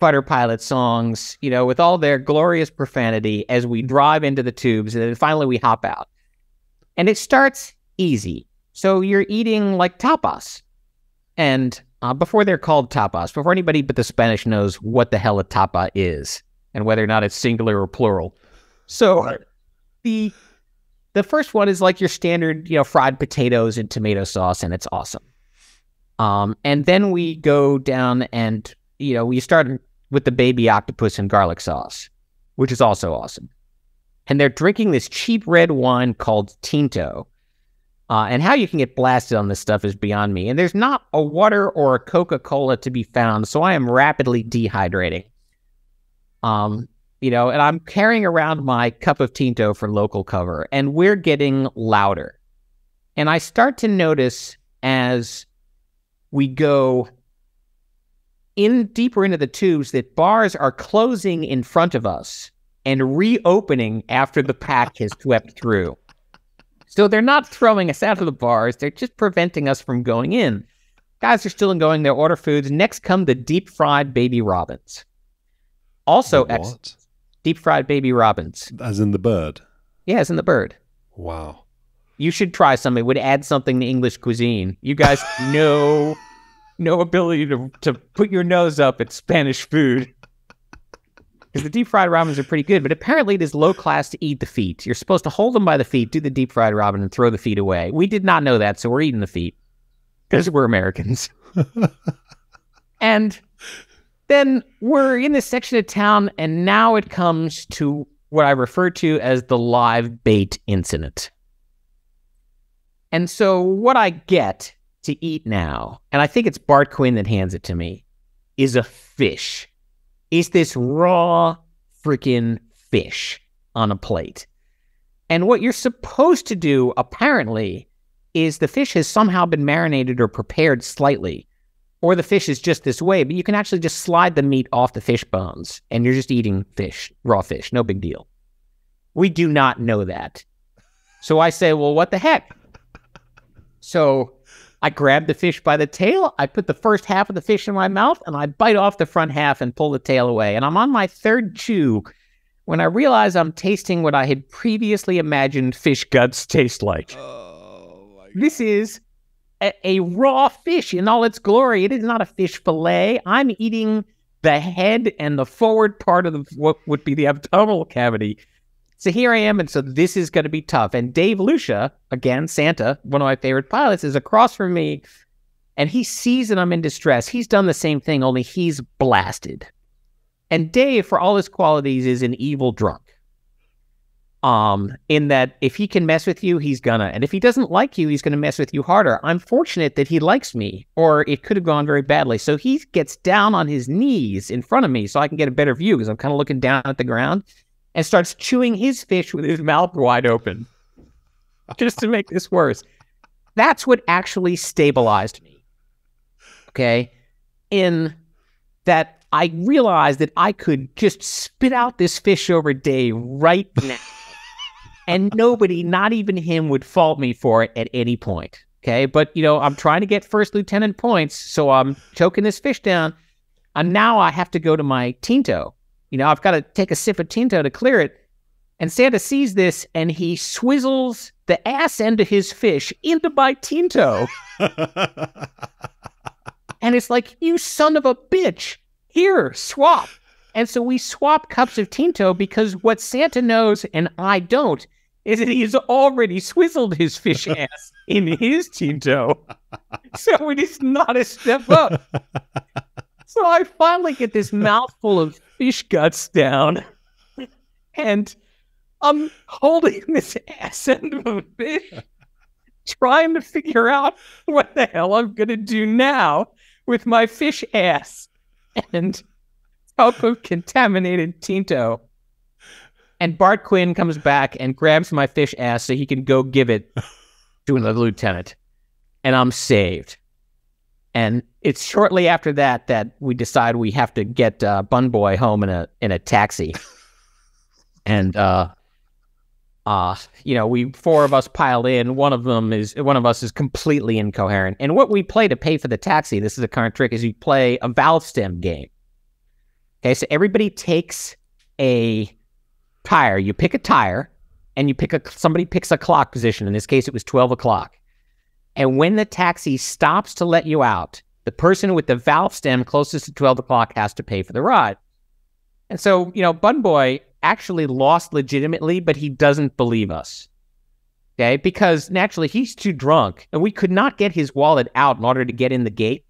fighter pilot songs, you know, with all their glorious profanity as we drive into the Tubes, and then finally we hop out. And it starts easy. So you're eating like tapas. And before they're called tapas, before anybody but the Spanish knows what the hell a tapa is and whether or not it's singular or plural. So the first one is like your standard, you know, fried potatoes and tomato sauce, and it's awesome. And then we go down and, you know, we start with the baby octopus and garlic sauce, which is also awesome. And they're drinking this cheap red wine called Tinto. And how you can get blasted on this stuff is beyond me. And there's not a water or a Coca-Cola to be found, so I am rapidly dehydrating. You know, and I'm carrying around my cup of Tinto for local cover, and we're getting louder. And I start to notice as we go in deeper into the Tubes that bars are closing in front of us and reopening after the pack has swept through. So they're not throwing us out of the bars. They're just preventing us from going in. Guys are still going. They order foods. Next come the deep-fried baby robins. Also, what? Deep-fried baby robins. As in the bird? Yeah, as in the bird. Wow. You should try some. It would add something to English cuisine. You guys know no ability to put your nose up at Spanish food. Because the deep-fried robins are pretty good, but apparently it is low-class to eat the feet. You're supposed to hold them by the feet, do the deep-fried robin, and throw the feet away. We did not know that, so we're eating the feet. Because we're Americans. And then we're in this section of town, and now it comes to what I refer to as the live bait incident. And so what I get to eat now, and I think it's Bart Quinn that hands it to me, is a fish. Is this raw freaking fish on a plate. And what you're supposed to do, apparently, is the fish has somehow been marinated or prepared slightly, or the fish is just this way, but you can actually just slide the meat off the fish bones, and you're just eating fish, raw fish, no big deal. We do not know that. So I say, well, what the heck? So I grab the fish by the tail, I put the first half of the fish in my mouth, and I bite off the front half and pull the tail away. And I'm on my third chew when I realize I'm tasting what I had previously imagined fish guts taste like. Oh, my God. This is a raw fish in all its glory. It is not a fish fillet. I'm eating the head and the forward part of what would be the abdominal cavity. So here I am, and so this is going to be tough. And Dave Lucia, again, Santa, one of my favorite pilots, is across from me, and he sees that I'm in distress. He's done the same thing, only he's blasted. And Dave, for all his qualities, is an evil drunk. In that if he can mess with you, he's gonna. And if he doesn't like you, he's going to mess with you harder. I'm fortunate that he likes me, or it could have gone very badly. So he gets down on his knees in front of me so I can get a better view because I'm kind of looking down at the ground, and starts chewing his fish with his mouth wide open, just to make this worse. That's what actually stabilized me, okay? In that I realized that I could just spit out this fish over Dave right now, and nobody, not even him, would fault me for it at any point, okay? But, you know, I'm trying to get first lieutenant points, so I'm choking this fish down, and now I have to go to my Tinto. You know, I've got to take a sip of Tinto to clear it. And Santa sees this, and he swizzles the ass end of his fish into my Tinto. And it's like, you son of a bitch. Here, swap. And so we swap cups of Tinto because what Santa knows, and I don't, is that he's already swizzled his fish ass in his Tinto. So it is not a step up. So I finally get this mouthful of fish guts down, and I'm holding this ass end of a fish, trying to figure out what the hell I'm going to do now with my fish ass and cup of contaminated Tinto. And Bart Quinn comes back and grabs my fish ass so he can go give it to another lieutenant. And I'm saved. And it's shortly after that that we decide we have to get Bun Boy home in a taxi. And you know, we four of us pile in. One of us is completely incoherent. And what we play to pay for the taxi, this is a current trick, is you play a valve stem game. Okay, so everybody takes a tire. You pick a tire, and you pick somebody picks a clock position. In this case, it was 12 o'clock. And when the taxi stops to let you out, the person with the valve stem closest to 12 o'clock has to pay for the ride. And so, you know, Bun Boy actually lost legitimately, but he doesn't believe us. Okay, because naturally he's too drunk, and we could not get his wallet out in order to get in the gate.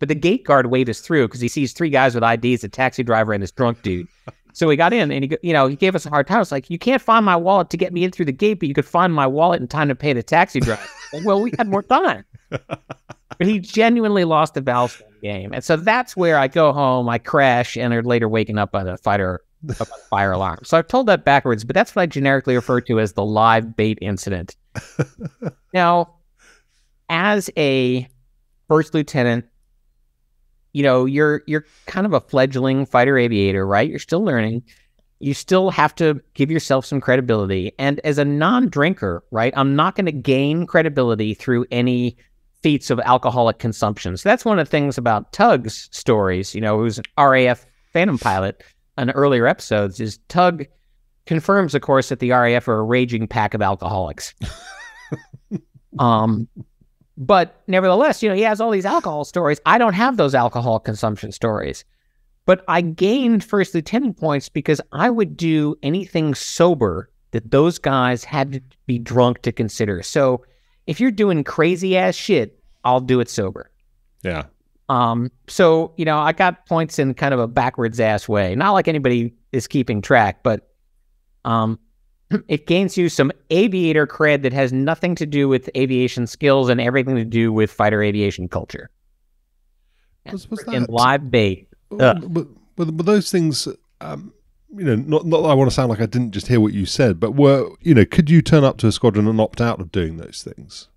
But the gate guard waved us through because he sees three guys with IDs, a taxi driver, and this drunk dude. So we got in, and he, you know, he gave us a hard time. It's like, you can't find my wallet to get me in through the gate, but you could find my wallet in time to pay the taxi driver. Well, we had more time. But he genuinely lost the valve game, and so that's where I go home, I crash, and are later waking up by the fire alarm. So I've told that backwards, but that's what I generically refer to as the live bait incident. Now, as a first lieutenant, you know, you're kind of a fledgling fighter aviator, right? You're still learning. You still have to give yourself some credibility. And as a non-drinker, right, I'm not going to gain credibility through any feats of alcoholic consumption. So that's one of the things about Tug's stories, you know, who's an RAF Phantom pilot in earlier episodes, is Tug confirms, of course, that the RAF are a raging pack of alcoholics. But nevertheless, you know, he has all these alcohol stories. I don't have those alcohol consumption stories. But I gained first lieutenant points because I would do anything sober that those guys had to be drunk to consider. So if you're doing crazy ass shit, I'll do it sober. Yeah. So, you know, I got points in kind of a backwards ass way. Not like anybody is keeping track, but it gains you some aviator cred that has nothing to do with aviation skills and everything to do with fighter aviation culture. And live bait. But those things, you know, not that I want to sound like I didn't just hear what you said, but were, you know, could you turn up to a squadron and opt out of doing those things?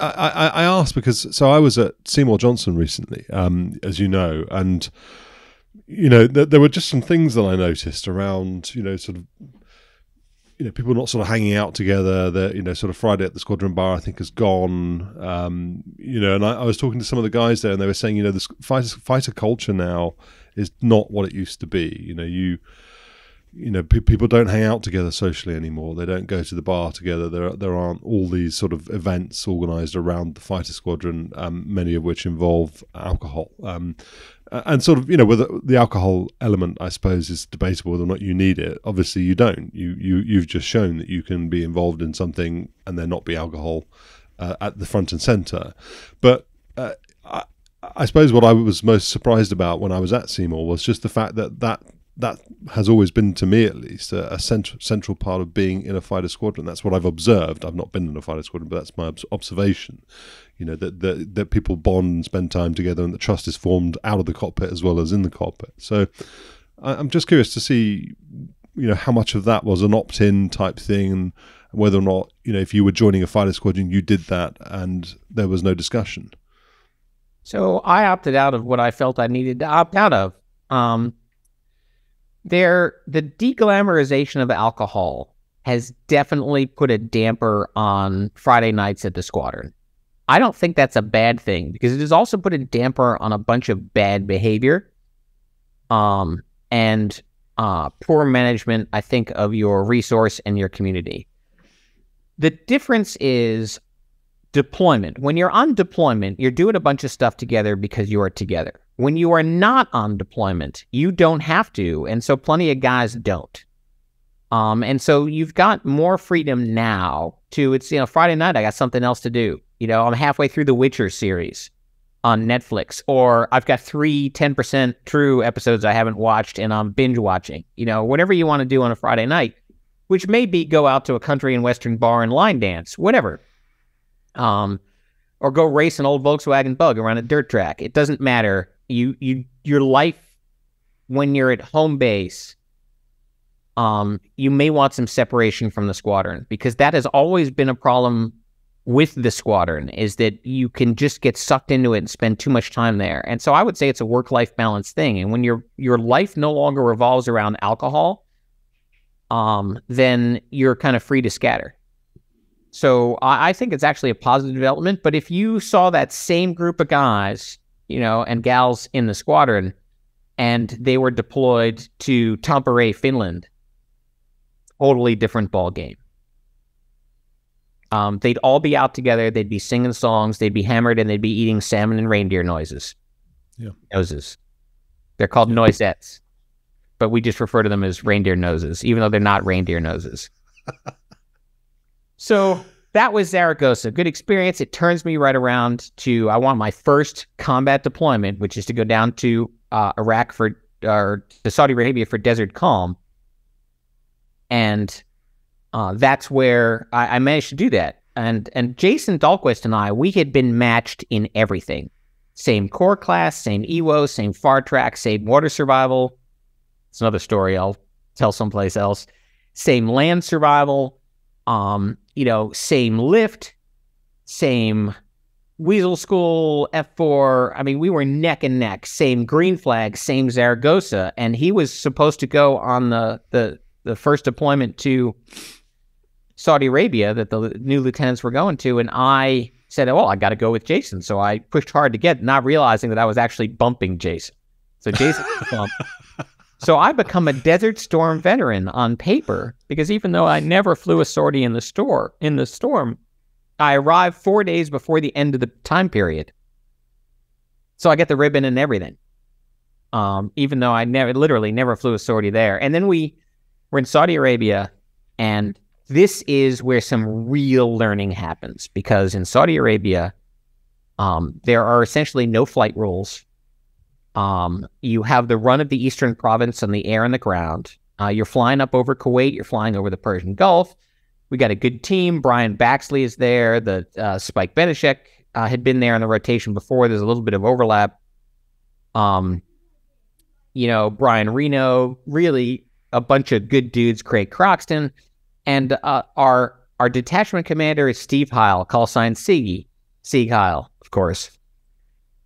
I asked because, so I was at Seymour Johnson recently, as you know, and, you know, there were just some things that I noticed around, you know, sort of, you know, people not sort of hanging out together. That, you know, sort of Friday at the Squadron Bar, I think, has gone. You know, and I was talking to some of the guys there, and they were saying, you know, this fighter culture now is not what it used to be. You know, people don't hang out together socially anymore. They don't go to the bar together. There aren't all these sort of events organised around the fighter squadron, many of which involve alcohol. And sort of, you know, whether the alcohol element, I suppose, is debatable whether or not you need it. Obviously, you don't. You've just shown that you can be involved in something and there not be alcohol at the front and centre. But I suppose what I was most surprised about when I was at Seymour was just the fact that has always been, to me at least, a central part of being in a fighter squadron. That's what I've observed. I've not been in a fighter squadron, but that's my observation. You know, that people bond and spend time together, and the trust is formed out of the cockpit as well as in the cockpit. So I'm just curious to see, you know, how much of that was an opt-in type thing, and whether or not, you know, if you were joining a fighter squadron, you did that and there was no discussion. So I opted out of what I felt I needed to opt out of. The de-glamorization of alcohol has definitely put a damper on Friday nights at the squadron. I don't think that's a bad thing, because it has also put a damper on a bunch of bad behavior and poor management, I think, of your resource and your community. The difference is deployment. When you're on deployment, you're doing a bunch of stuff together because you are together. When you are not on deployment, you don't have to, and so plenty of guys don't. And so you've got more freedom now to, it's, you know, Friday night, I got something else to do. You know, I'm halfway through the Witcher series on Netflix, or I've got 3 10% true episodes I haven't watched and I'm binge watching. You know, whatever you want to do on a Friday night, which may be go out to a country and western bar and line dance, whatever. or go race an old Volkswagen Bug around a dirt track. It doesn't matter. Your life when you're at home base, you may want some separation from the squadron, because that has always been a problem with the squadron, is that you can just get sucked into it and spend too much time there. And so I would say it's a work-life balance thing. And when your life no longer revolves around alcohol, then you're kind of free to scatter. So I think it's actually a positive development. But if you saw that same group of guys, you know, and gals in the squadron, and they were deployed to Tampere, Finland, totally different ball game. They'd all be out together. They'd be singing songs. They'd be hammered, and they'd be eating salmon and reindeer noises. Yeah, noses. They're called noisettes, but we just refer to them as reindeer noses, even though they're not reindeer noses. So that was Zaragoza. Good experience. It turns me right around to, I want my first combat deployment, which is to go down to Iraq for, or to Saudi Arabia for Desert Calm. And that's where I managed to do that. And Jason Dahlquist and I, we had been matched in everything. Same core class, same EWO, same far track, same water survival. It's another story I'll tell someplace else. Same land survival. You know, same lift, same Weasel School, F4. I mean, we were neck and neck, same green flag, same Zaragoza. And he was supposed to go on the first deployment to Saudi Arabia that the new lieutenants were going to. And I said, well, I got to go with Jason. So I pushed hard to get, not realizing that I was actually bumping Jason. So Jason bumped. So I become a Desert Storm veteran on paper, because even though I never flew a sortie in the storm, I arrived 4 days before the end of the time period. So I get the ribbon and everything, even though I never, literally never flew a sortie there. And then we were in Saudi Arabia, and this is where some real learning happens, because in Saudi Arabia, there are essentially no flight rules. You have the run of the Eastern Province on the air and the ground. You're flying up over Kuwait. You're flying over the Persian Gulf. We got a good team. Brian Baxley is there. The Spike Beneshek had been there in the rotation before. There's a little bit of overlap. You know, Brian Reno, really a bunch of good dudes. Craig Croxton, and our detachment commander is Steve Heil, call sign Siggy, Sieg Heil, of course,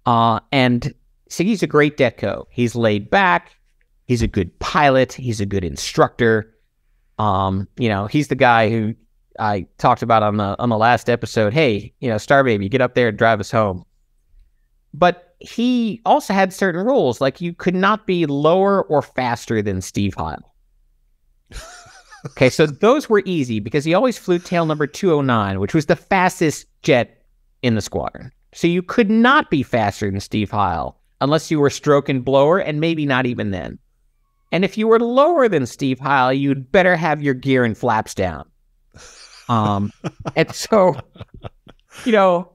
and Siggy's a great Detco. He's laid back. He's a good pilot. He's a good instructor. You know, he's the guy who I talked about on the last episode. Hey, you know, Star Baby, get up there and drive us home. But he also had certain rules, like you could not be lower or faster than Steve Heil. Okay, so those were easy, because he always flew tail number 209, which was the fastest jet in the squadron. So you could not be faster than Steve Heil, unless you were stroke and blower, and maybe not even then. And if you were lower than Steve Heil, you'd better have your gear and flaps down. And so, you know,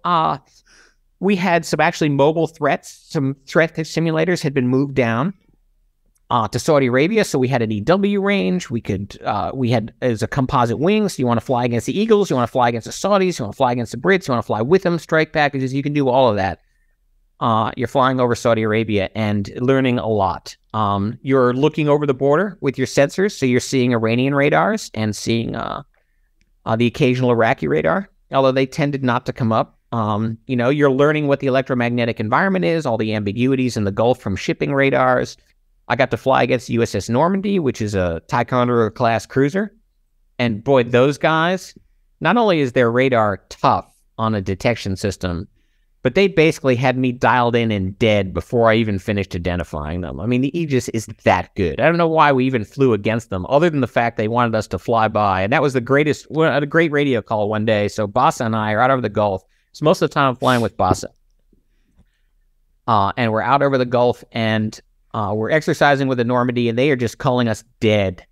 we had some actually mobile threats. Some threat simulators had been moved down to Saudi Arabia, so we had an EW range. We could, we had, as a composite wing, so you want to fly against the Eagles, you want to fly against the Saudis, you want to fly against the Brits, you want to fly with them, strike packages, you can do all of that. You're flying over Saudi Arabia and learning a lot. You're looking over the border with your sensors, so you're seeing Iranian radars and seeing the occasional Iraqi radar, although they tended not to come up. You know, you're learning what the electromagnetic environment is, all the ambiguities in the Gulf from shipping radars. I got to fly against USS Normandy, which is a Ticonderoga-class cruiser. And boy, those guys, not only is their radar tough on a detection system, but they basically had me dialed in and dead before I even finished identifying them. I mean, the Aegis is that good. I don't know why we even flew against them, other than the fact they wanted us to fly by. And that was the greatest, we had a great radio call one day. So Bassa and I are out over the Gulf. So most of the time I'm flying with Bassa. And we're out over the Gulf, and we're exercising with the Normandy, and they are just calling us dead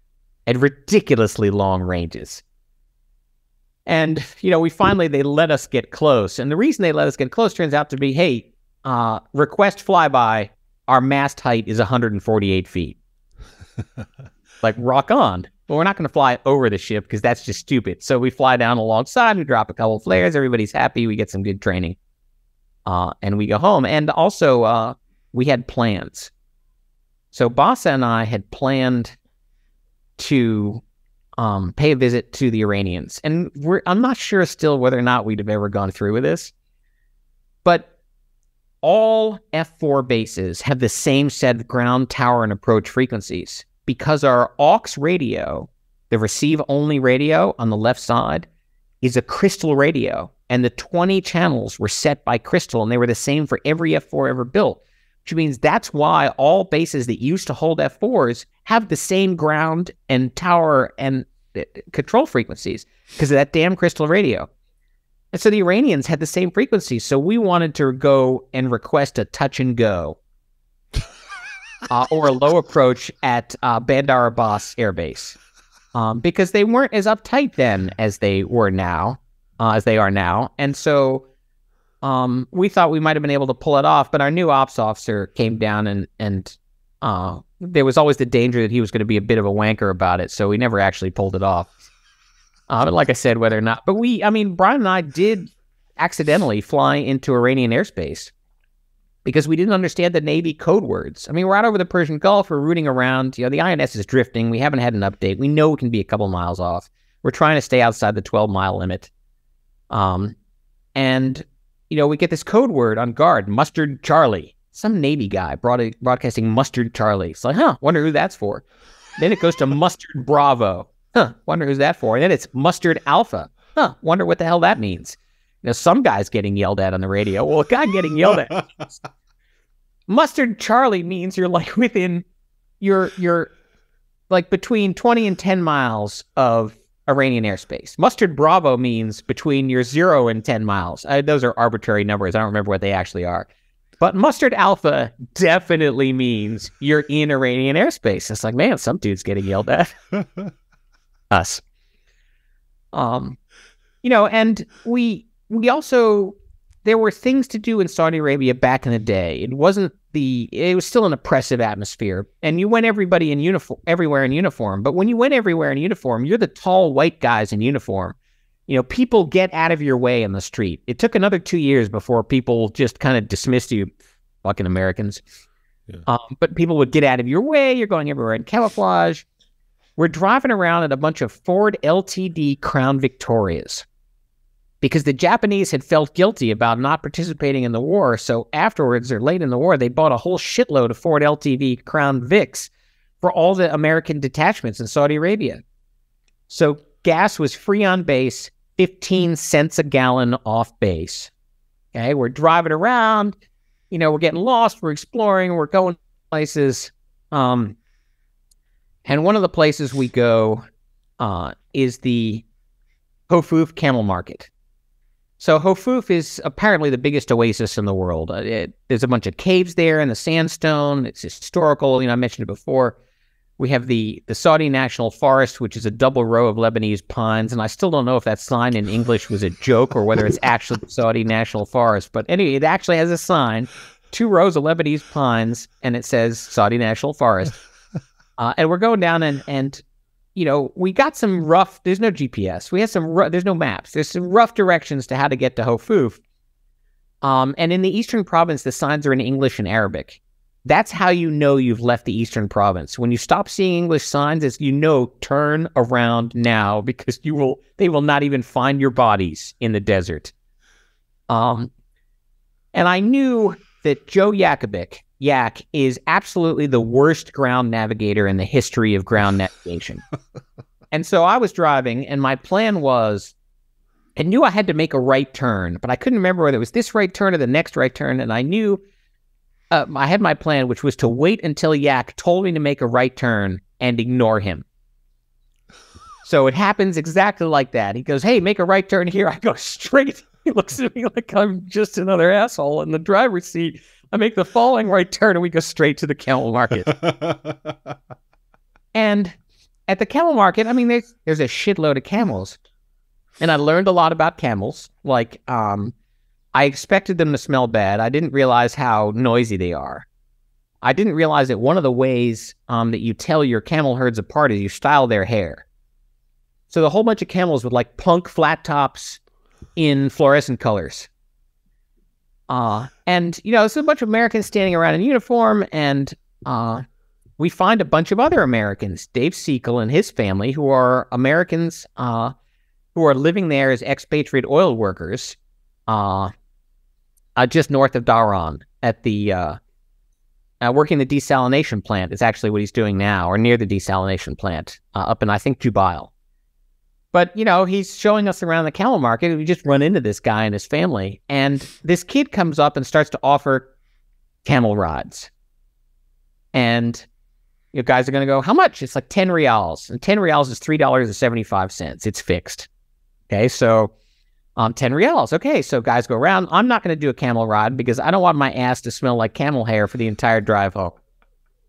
at ridiculously long ranges. And, you know, we finally, they let us get close. And the reason they let us get close turns out to be, hey, request flyby, our mast height is 148 feet. Like, rock on. but we're not going to fly over the ship because that's just stupid. So we fly down alongside, we drop a couple flares, everybody's happy, we get some good training, and we go home. And also, we had plans. So Bassa and I had planned to pay a visit to the Iranians. And I'm not sure still whether or not we'd have ever gone through with this, but all F4 bases have the same set of ground, tower, and approach frequencies because our aux radio, the receive-only radio on the left side, is a crystal radio, and the 20 channels were set by crystal, and they were the same for every F4 ever built, which means that's why all bases that used to hold F4s have the same ground and tower and control frequencies because of that damn crystal radio. And so the Iranians had the same frequency. So we wanted to go and request a touch and go or a low approach at Bandar Abbas Air Base because they weren't as uptight then as they were now, as they are now. And so we thought we might have been able to pull it off, but our new ops officer came down and there was always the danger that he was going to be a bit of a wanker about it. So we never actually pulled it off. But like I said, whether or not, but I mean, Brian and I did accidentally fly into Iranian airspace because we didn't understand the Navy code words. I mean, we're out over the Persian Gulf, we're rooting around, you know, the INS is drifting, we haven't had an update, we know it can be a couple miles off. We're trying to stay outside the 12-mile limit. And, you know, we get this code word on guard, Mustard Charlie. Some Navy guy broadcasting Mustard Charlie. It's like, huh, wonder who that's for. Then it goes to Mustard Bravo. Huh, wonder who's that for? And then it's Mustard Alpha. Huh, wonder what the hell that means. You know, some guy's getting yelled at on the radio. Well, a guy getting yelled at. Mustard Charlie means you're like within, you're like between 20 and 10 miles of Iranian airspace. Mustard Bravo means between your 0 and 10 miles. Those are arbitrary numbers. I don't remember what they actually are. But Mustard Alpha definitely means you're in Iranian airspace. It's like, man, some dude's getting yelled at. Us, you know, and we also, there were things to do in Saudi Arabia back in the day. It was still an oppressive atmosphere, and you went everywhere in uniform. But when you went everywhere in uniform, you're the tall white guys in uniform. You know, people get out of your way in the street. It took another 2 years before people just kind of dismissed you, fucking Americans. Yeah. But people would get out of your way. You're going everywhere in camouflage. We're driving around in a bunch of Ford LTD Crown Victorias because the Japanese had felt guilty about not participating in the war. So afterwards, or late in the war, they bought a whole shitload of Ford LTD Crown Vics for all the American detachments in Saudi Arabia. So gas was free on base, 15 cents a gallon off base. Okay, we're driving around, you know, we're getting lost, we're exploring, we're going places. And one of the places we go is the Hofuf Camel Market. So Hofuf is apparently the biggest oasis in the world. There's a bunch of caves there in the sandstone. It's historical. You know, I mentioned it before. We have the Saudi National Forest, which is a double row of Lebanese pines. And I still don't know if that sign in English was a joke or whether it's actually the Saudi National Forest. But anyway, it actually has a sign, 2 rows of Lebanese pines, and it says Saudi National Forest. And we're going down and, you know, we got some rough, there's no GPS. We had there's no maps. There's some rough directions to how to get to Hofuf. And in the Eastern Province, the signs are in English and Arabic. That's how you know you've left the Eastern Province. When you stop seeing English signs, as you know, turn around now because they will not even find your bodies in the desert. And I knew that Joe Jakubik, Yak, is absolutely the worst ground navigator in the history of ground navigation. And so I was driving, and my plan was, I knew I had to make a right turn, but I couldn't remember whether it was this right turn or the next right turn. And I knew I had my plan, which was to wait until Yak told me to make a right turn and ignore him. So it happens exactly like that. He goes, hey, make a right turn here. I go straight. He looks at me like I'm just another asshole in the driver's seat. I make the following right turn, and we go straight to the camel market. And at the camel market, I mean, there's a shitload of camels. And I learned a lot about camels. Like, I expected them to smell bad. I didn't realize how noisy they are. I didn't realize that one of the ways that you tell your camel herds apart is you style their hair. So the whole bunch of camels with like punk flat tops in fluorescent colors. And, you know, there's a bunch of Americans standing around in uniform, and we find a bunch of other Americans, Dave Segal and his family, who are Americans who are living there as expatriate oil workers just north of Dharan at the working the desalination plant is actually what he's doing now, or near the desalination plant up in, I think, Jubail. But, you know, he's showing us around the camel market, and we just run into this guy and his family. And this kid comes up and starts to offer camel rods. And you guys are going to go, how much? It's like 10 reals. And 10 reals is $3.75. It's fixed. Okay, so 10 reals. Okay, so guys go around. I'm not going to do a camel rod because I don't want my ass to smell like camel hair for the entire drive home.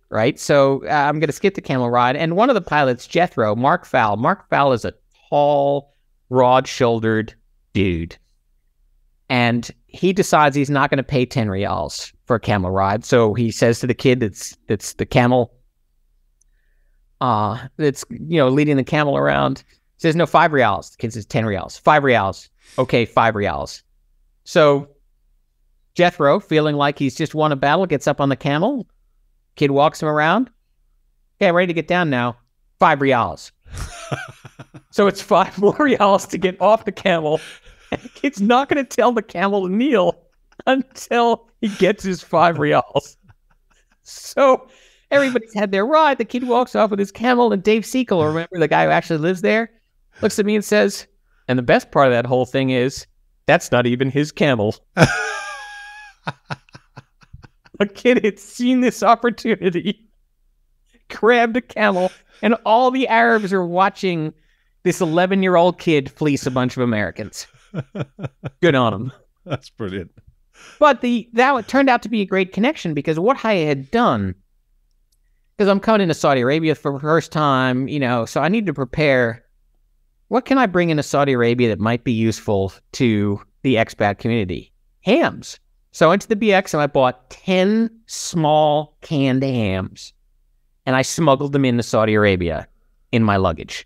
Right? So I'm going to skip the camel rod. And one of the pilots, Jethro, Mark Fowle. Mark Fowle is a tall, broad-shouldered dude. And he decides he's not going to pay 10 reals for a camel ride. So he says to the kid that's the camel, that's, you know, leading the camel around, he says, no, 5 reals. The kid says, 10 reals. 5 reals. Okay, 5 reals. So Jethro, feeling like he's just won a battle, gets up on the camel. Kid walks him around. Okay, I'm ready to get down now. 5 reals. So it's 5 more reals to get off the camel. And the kid's not going to tell the camel to kneel until he gets his 5 reals. So everybody's had their ride. The kid walks off with his camel, and Dave Segal, remember the guy who actually lives there, looks at me and says, and the best part of that whole thing is, that's not even his camel. A kid had seen this opportunity, grabbed a camel, and all the Arabs are watching this 11-year-old kid fleece a bunch of Americans. Good on him. That's brilliant. But that turned out to be a great connection, because what I had done, because I'm coming into Saudi Arabia for the first time, you know, so I need to prepare. What can I bring into Saudi Arabia that might be useful to the expat community? Hams. So I went to the BX and I bought 10 small canned hams, and I smuggled them into Saudi Arabia in my luggage.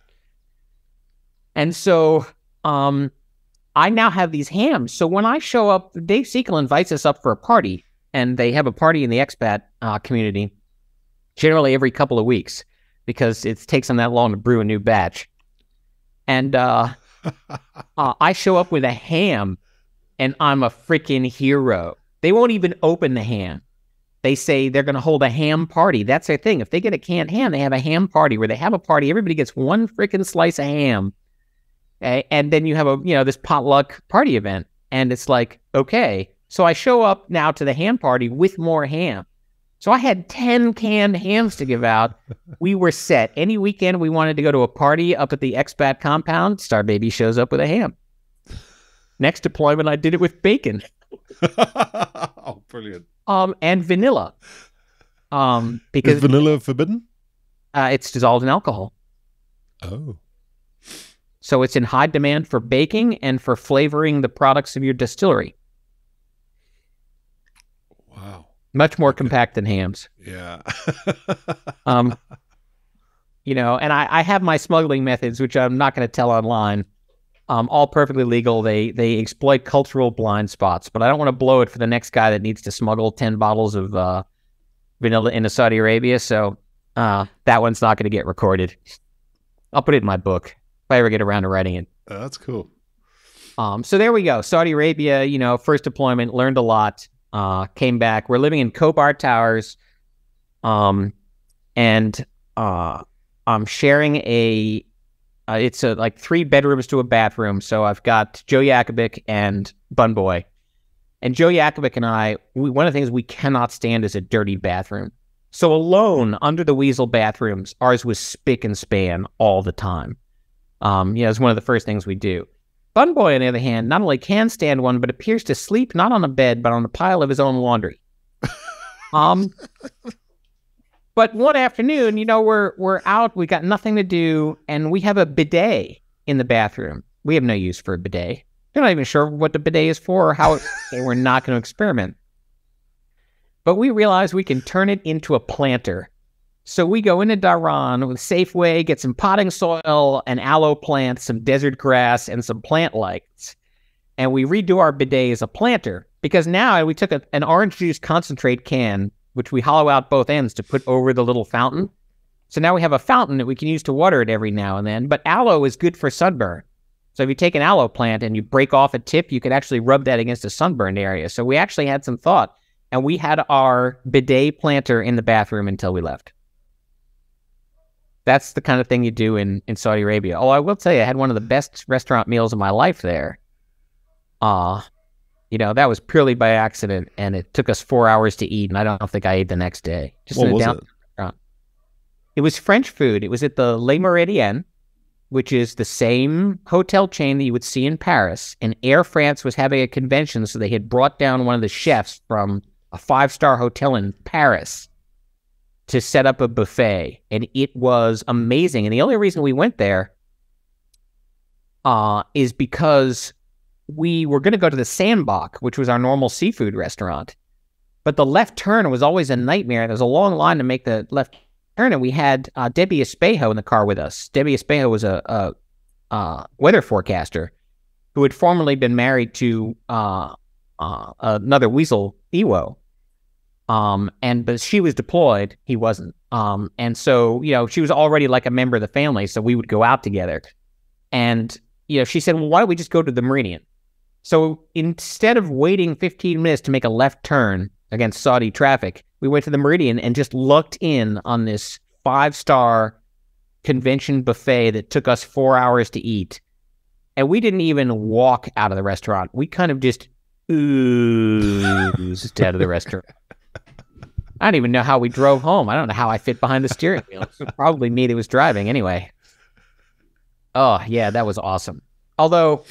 And so I now have these hams. So when I show up, Dave Segal invites us up for a party, and they have a party in the expat community generally every couple of weeks, because it takes them that long to brew a new batch. And I show up with a ham, and I'm a freaking hero. They won't even open the ham. They say they're going to hold a ham party. That's their thing. If they get a canned ham, they have a ham party where they have a party. Everybody gets one freaking slice of ham. Okay? And then you have a, you know, this potluck party event. And it's like, okay. So I show up now to the ham party with more ham. So I had 10 canned hams to give out. We were set. Any weekend we wanted to go to a party up at the expat compound, Star Baby shows up with a ham. Next deployment, I did it with bacon. Oh, brilliant. And vanilla. Because is vanilla forbidden? It's dissolved in alcohol. Oh. So it's in high demand for baking and for flavoring the products of your distillery. Wow. Much more compact than hams. Yeah. You know, and I have my smuggling methods, which I'm not going to tell online. All perfectly legal. They exploit cultural blind spots, but I don't want to blow it for the next guy that needs to smuggle 10 bottles of vanilla into Saudi Arabia, so that one's not going to get recorded. I'll put it in my book if I ever get around to writing it. That's cool. So there we go. Saudi Arabia, you know, first deployment, learned a lot, came back. We're living in Khobar Towers, and I'm sharing a... it's like 3 bedrooms to a bathroom. So I've got Joe Yakovic and Bun Boy. And Joe Yakovic and I, one of the things we cannot stand is a dirty bathroom. So alone under the Weasel bathrooms, ours was spick and span all the time. You know, it's one of the first things we do. Bun Boy, on the other hand, not only can stand one, but appears to sleep not on a bed, but on a pile of his own laundry. But one afternoon, you know, we're out, we got nothing to do, and we have a bidet in the bathroom. We have no use for a bidet. They're not even sure what the bidet is for or how it, we're not going to experiment. But we realize we can turn it into a planter. So we go into Dharan with Safeway, get some potting soil, an aloe plant, some desert grass, and some plant lights. And we redo our bidet as a planter, because now we took an orange juice concentrate can, which we hollow out both ends to put over the little fountain. So now we have a fountain that we can use to water it every now and then. But aloe is good for sunburn. So if you take an aloe plant and you break off a tip, you could actually rub that against a sunburned area. So we actually had some thought. And we had our bidet planter in the bathroom until we left. That's the kind of thing you do in Saudi Arabia. Oh, I will tell you, I had one of the best restaurant meals of my life there. You know, that was purely by accident, and it took us 4 hours to eat, and I don't think I ate the next day. Just in a downtown restaurant. It was French food. It was at the Les Meridien, which is the same hotel chain that you would see in Paris, and Air France was having a convention, so they had brought down one of the chefs from a five-star hotel in Paris to set up a buffet, and it was amazing. And the only reason we went there is because we were going to go to the Sandbach, which was our normal seafood restaurant, but the left turn was always a nightmare. There was a long line to make the left turn, and we had Debbie Espejo in the car with us. Debbie Espejo was a weather forecaster who had formerly been married to another Weasel, EWO. But she was deployed, he wasn't. And so, you know, she was already like a member of the family, so we would go out together. And, you know, she said, well, why don't we just go to the Meridian? So instead of waiting 15 minutes to make a left turn against Saudi traffic, we went to the Meridian and just lucked in on this five-star convention buffet that took us 4 hours to eat. And we didn't even walk out of the restaurant. We kind of just oozed out of the restaurant. I don't even know how we drove home. I don't know how I fit behind the steering wheel. It was probably me that was driving anyway. Oh, yeah, that was awesome. Although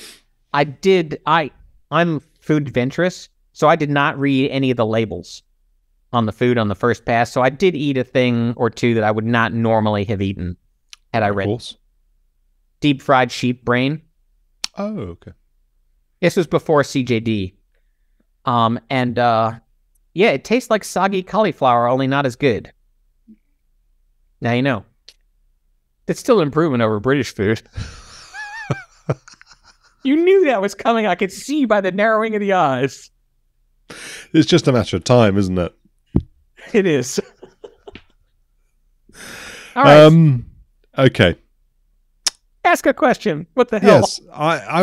I'm food adventurous, so I did not read any of the labels on the food on the first pass. So I did eat a thing or two that I would not normally have eaten had I read. Course. Deep fried sheep brain. Oh, okay. This was before CJD. Yeah, it tastes like soggy cauliflower, only not as good. Now you know. It's still an improvement over British food. You knew that was coming. I could see by the narrowing of the eyes. It's just a matter of time, isn't it? It is. All right. Okay. Ask a question. What the hell? Yes, I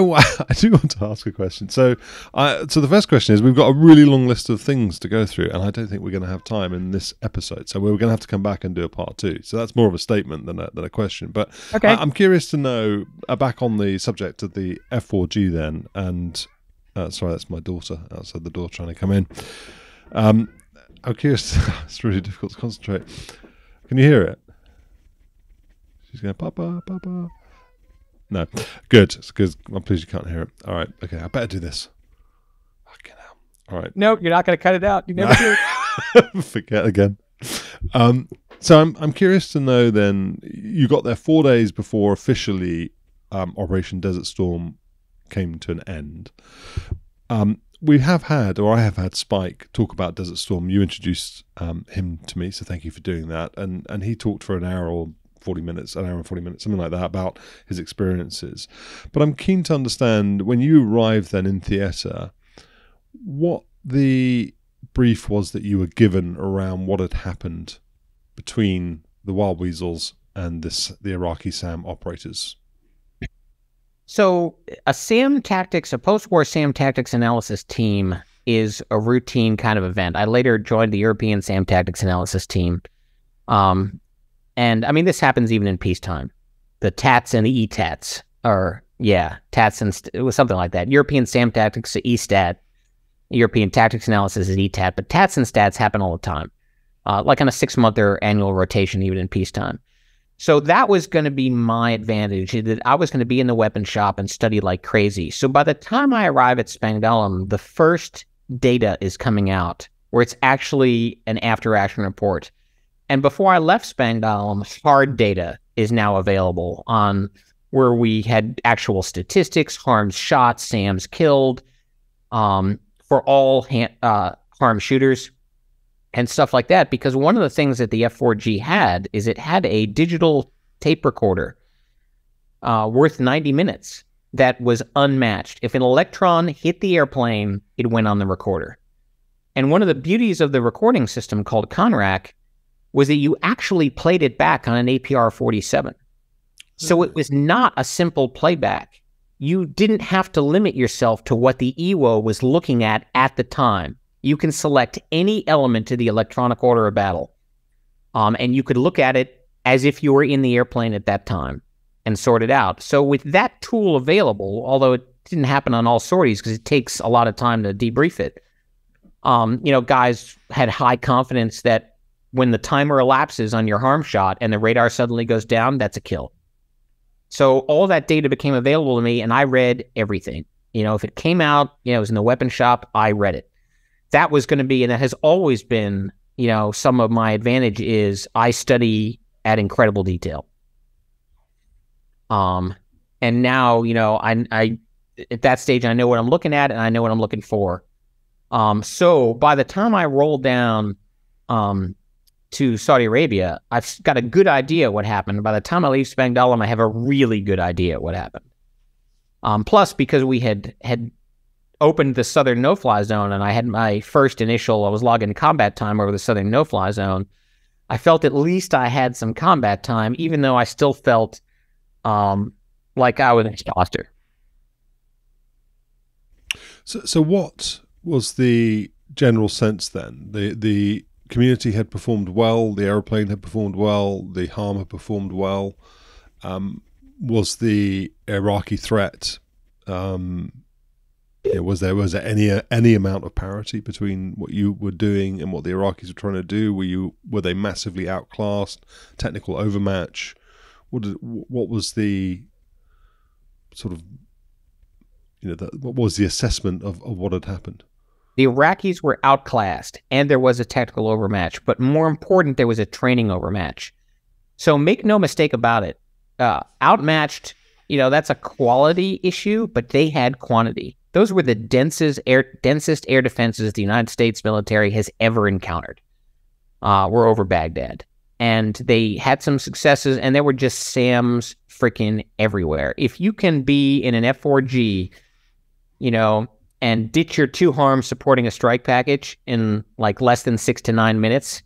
do want to ask a question. So the first question is, we've got a really long list of things to go through, and I don't think we're going to have time in this episode. So we're going to have to come back and do a part two. So that's more of a statement than a question. But okay. I'm curious to know, back on the subject of the F4G then, and sorry, that's my daughter outside the door trying to come in. I'm curious. It's really difficult to concentrate. Can you hear it? She's going, Papa, Papa. No, good. It's good. I'm pleased you can't hear it. All right. Okay. I better do this. Fucking hell. All right. No, you're not going to cut it out. You never do. Forget again. So I'm curious to know then, you got there 4 days before officially Operation Desert Storm came to an end. I have had Spike talk about Desert Storm. You introduced him to me, so thank you for doing that. And he talked for an hour and 40 minutes, something like that, about his experiences. But I'm keen to understand, when you arrived then in theatre, what the brief was that you were given around what had happened between the Wild Weasels and the Iraqi SAM operators. So a post-war SAM tactics analysis team is a routine kind of event. I later joined the European SAM tactics analysis team. And I mean, this happens even in peacetime. The TATS and the ETATS, it was something like that. European SAM Tactics to ESTAT, European Tactics Analysis is ETAT, but TATS and STATs happen all the time, like on a 6-month or annual rotation, even in peacetime. So that was going to be my advantage, that I was going to be in the weapon shop and study like crazy. So by the time I arrive at Spangdahlem, the first data is coming out, where it's actually an after-action report. And before I left Spangdahlem, hard data is now available on where we had actual statistics, harms shot, SAMs killed, for all harm shooters. and stuff like that, because one of the things that the F4G had is it had a digital tape recorder worth 90 minutes that was unmatched. If an electron hit the airplane, it went on the recorder. And one of the beauties of the recording system called CONRAC was that you actually played it back on an APR-47. So it was not a simple playback. You didn't have to limit yourself to what the EWO was looking at the time. You can select any element to the electronic order of battle, and you could look at it as if you were in the airplane at that time and sort it out. So with that tool available, although it didn't happen on all sorties because it takes a lot of time to debrief it, you know, guys had high confidence that when the timer elapses on your harm shot and the radar suddenly goes down, that's a kill. So all that data became available to me, and I read everything. You know, if it came out, you know, it was in the weapon shop, I read it. That was going to be, and that has always been, you know, some of my advantage is I study at incredible detail. And now, you know, I at that stage, I know what I'm looking at and I know what I'm looking for. So by the time I rolled down to Saudi Arabia, I've got a good idea what happened. By the time I leave Spangdahlem, I have a really good idea what happened. Plus, because we had opened the Southern No-Fly Zone, and I had my first initial, I was logging combat time over the Southern No-Fly Zone, I felt at least I had some combat time, even though I still felt like I was an imposter. So what was the general sense then? The community had performed well, the airplane had performed well, the harm had performed well. Was the Iraqi threat, was there any amount of parity between what you were doing and what the Iraqis were trying to do? Were they massively outclassed, technical overmatch? What was the sort of, you know, what was the assessment of what had happened? The Iraqis were outclassed, and there was a technical overmatch, but more important, there was a training overmatch. So make no mistake about it, outmatched, you know, that's a quality issue, but they had quantity. Those were the densest air defenses the United States military has ever encountered. Were over Baghdad. And they had some successes, and there were just SAMs freaking everywhere. If you can be in an F4G, you know, and ditch your two harms supporting a strike package in like less than 6 to 9 minutes,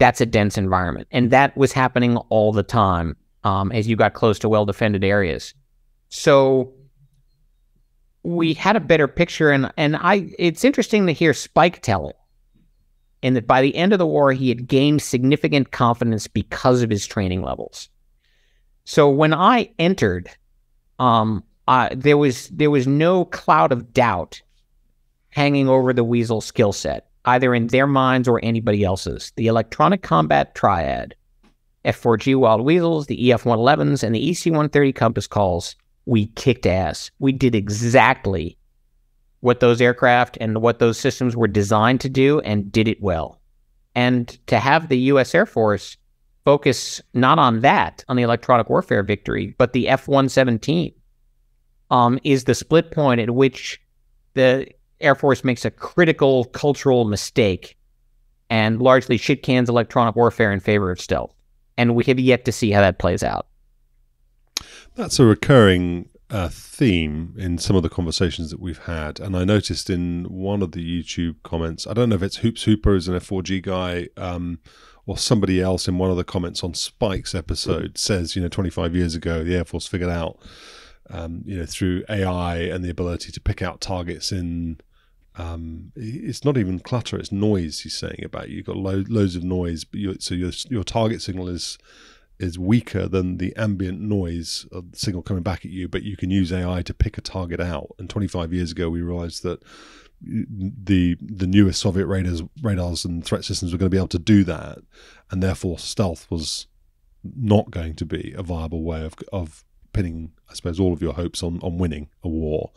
that's a dense environment. And that was happening all the time as you got close to well-defended areas. So we had a better picture, and it's interesting to hear Spike tell it, and that by the end of the war, he had gained significant confidence because of his training levels. So when I entered, there was no cloud of doubt hanging over the Weasel skill set, either in their minds or anybody else's. The electronic combat triad, F4G Wild Weasels, the EF-111s, and the EC-130 compass calls, we kicked ass. We did exactly what those aircraft and what those systems were designed to do, and did it well. And to have the U.S. Air Force focus not on that, on the electronic warfare victory, but the F-117 is the split point at which the Air Force makes a critical cultural mistake and largely shit cans electronic warfare in favor of stealth. And we have yet to see how that plays out. That's a recurring theme in some of the conversations that we've had, and I noticed in one of the YouTube comments, I don't know if it's Hoops Hooper, who's an F4G guy, or somebody else in one of the comments on Spike's episode says, you know, 25 years ago the Air Force figured out, you know, through AI and the ability to pick out targets in, it's not even clutter, it's noise. He's saying about you've got loads of noise, but your target signal is weaker than the ambient noise of the signal coming back at you, but you can use AI to pick a target out. And 25 years ago, we realized that the newest Soviet radars and threat systems were going to be able to do that, and therefore stealth was not going to be a viable way of pinning, I suppose, all of your hopes on winning a war.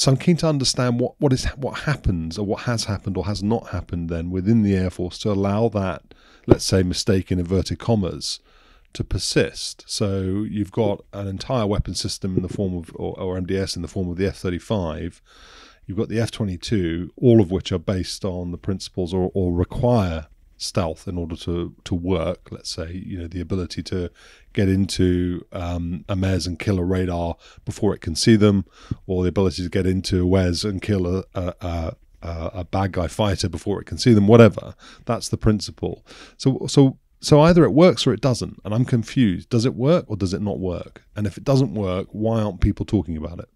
So I'm keen to understand what happens, or what has happened or has not happened then within the Air Force to allow that, let's say, mistake in inverted commas to persist. So you've got an entire weapon system in the form of, or MDS in the form of the F-35. You've got the F-22, all of which are based on the principles or require stealth in order to work, let's say, the ability to get into a mares and kill a radar before it can see them, or the ability to get into a wares and kill a bad guy fighter before it can see them, whatever. That's the principle. So either it works or it doesn't, and I'm confused. Does it work or does it not work? And if it doesn't work, why aren't people talking about it?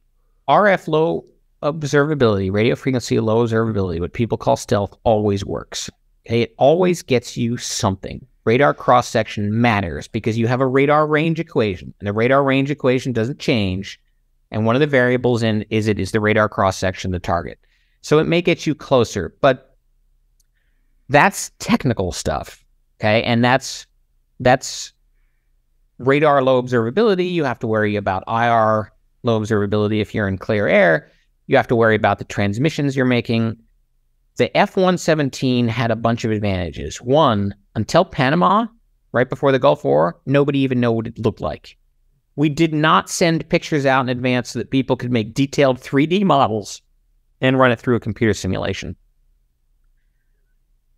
RF low observability, radio frequency low observability, what people call stealth, always works. Okay? It always gets you something. Radar cross-section matters because you have a radar range equation, and the radar range equation doesn't change, and one of the variables in is the radar cross-section the target. So it may get you closer, but that's technical stuff. Okay, and that's radar low observability. You have to worry about IR low observability if you're in clear air. You have to worry about the transmissions you're making. The F-117 had a bunch of advantages. One, until Panama, right before the Gulf War, nobody even knew what it looked like. We did not send pictures out in advance so that people could make detailed 3D models and run it through a computer simulation.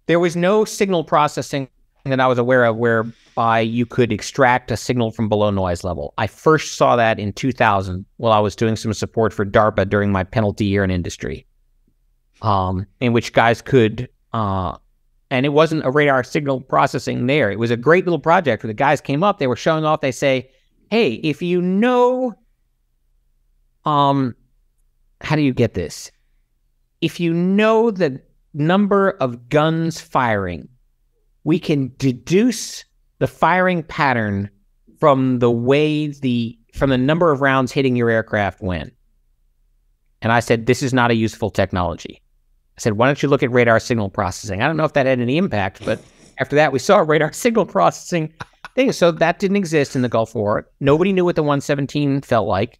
There was no signal processing that I was aware of whereby you could extract a signal from below noise level. I first saw that in 2000 while I was doing some support for DARPA during my penalty year in industry, in which guys could, and it wasn't a radar signal processing there. It was a great little project where the guys came up, they were showing off, they say, hey, if you know, how do you get this? If you know the number of guns firing, we can deduce the firing pattern from the way from the number of rounds hitting your aircraft when. And I said, this is not a useful technology. I said, why don't you look at radar signal processing? I don't know if that had any impact, but after that, we saw radar signal processing thing. So that didn't exist in the Gulf War. Nobody knew what the 117 felt like.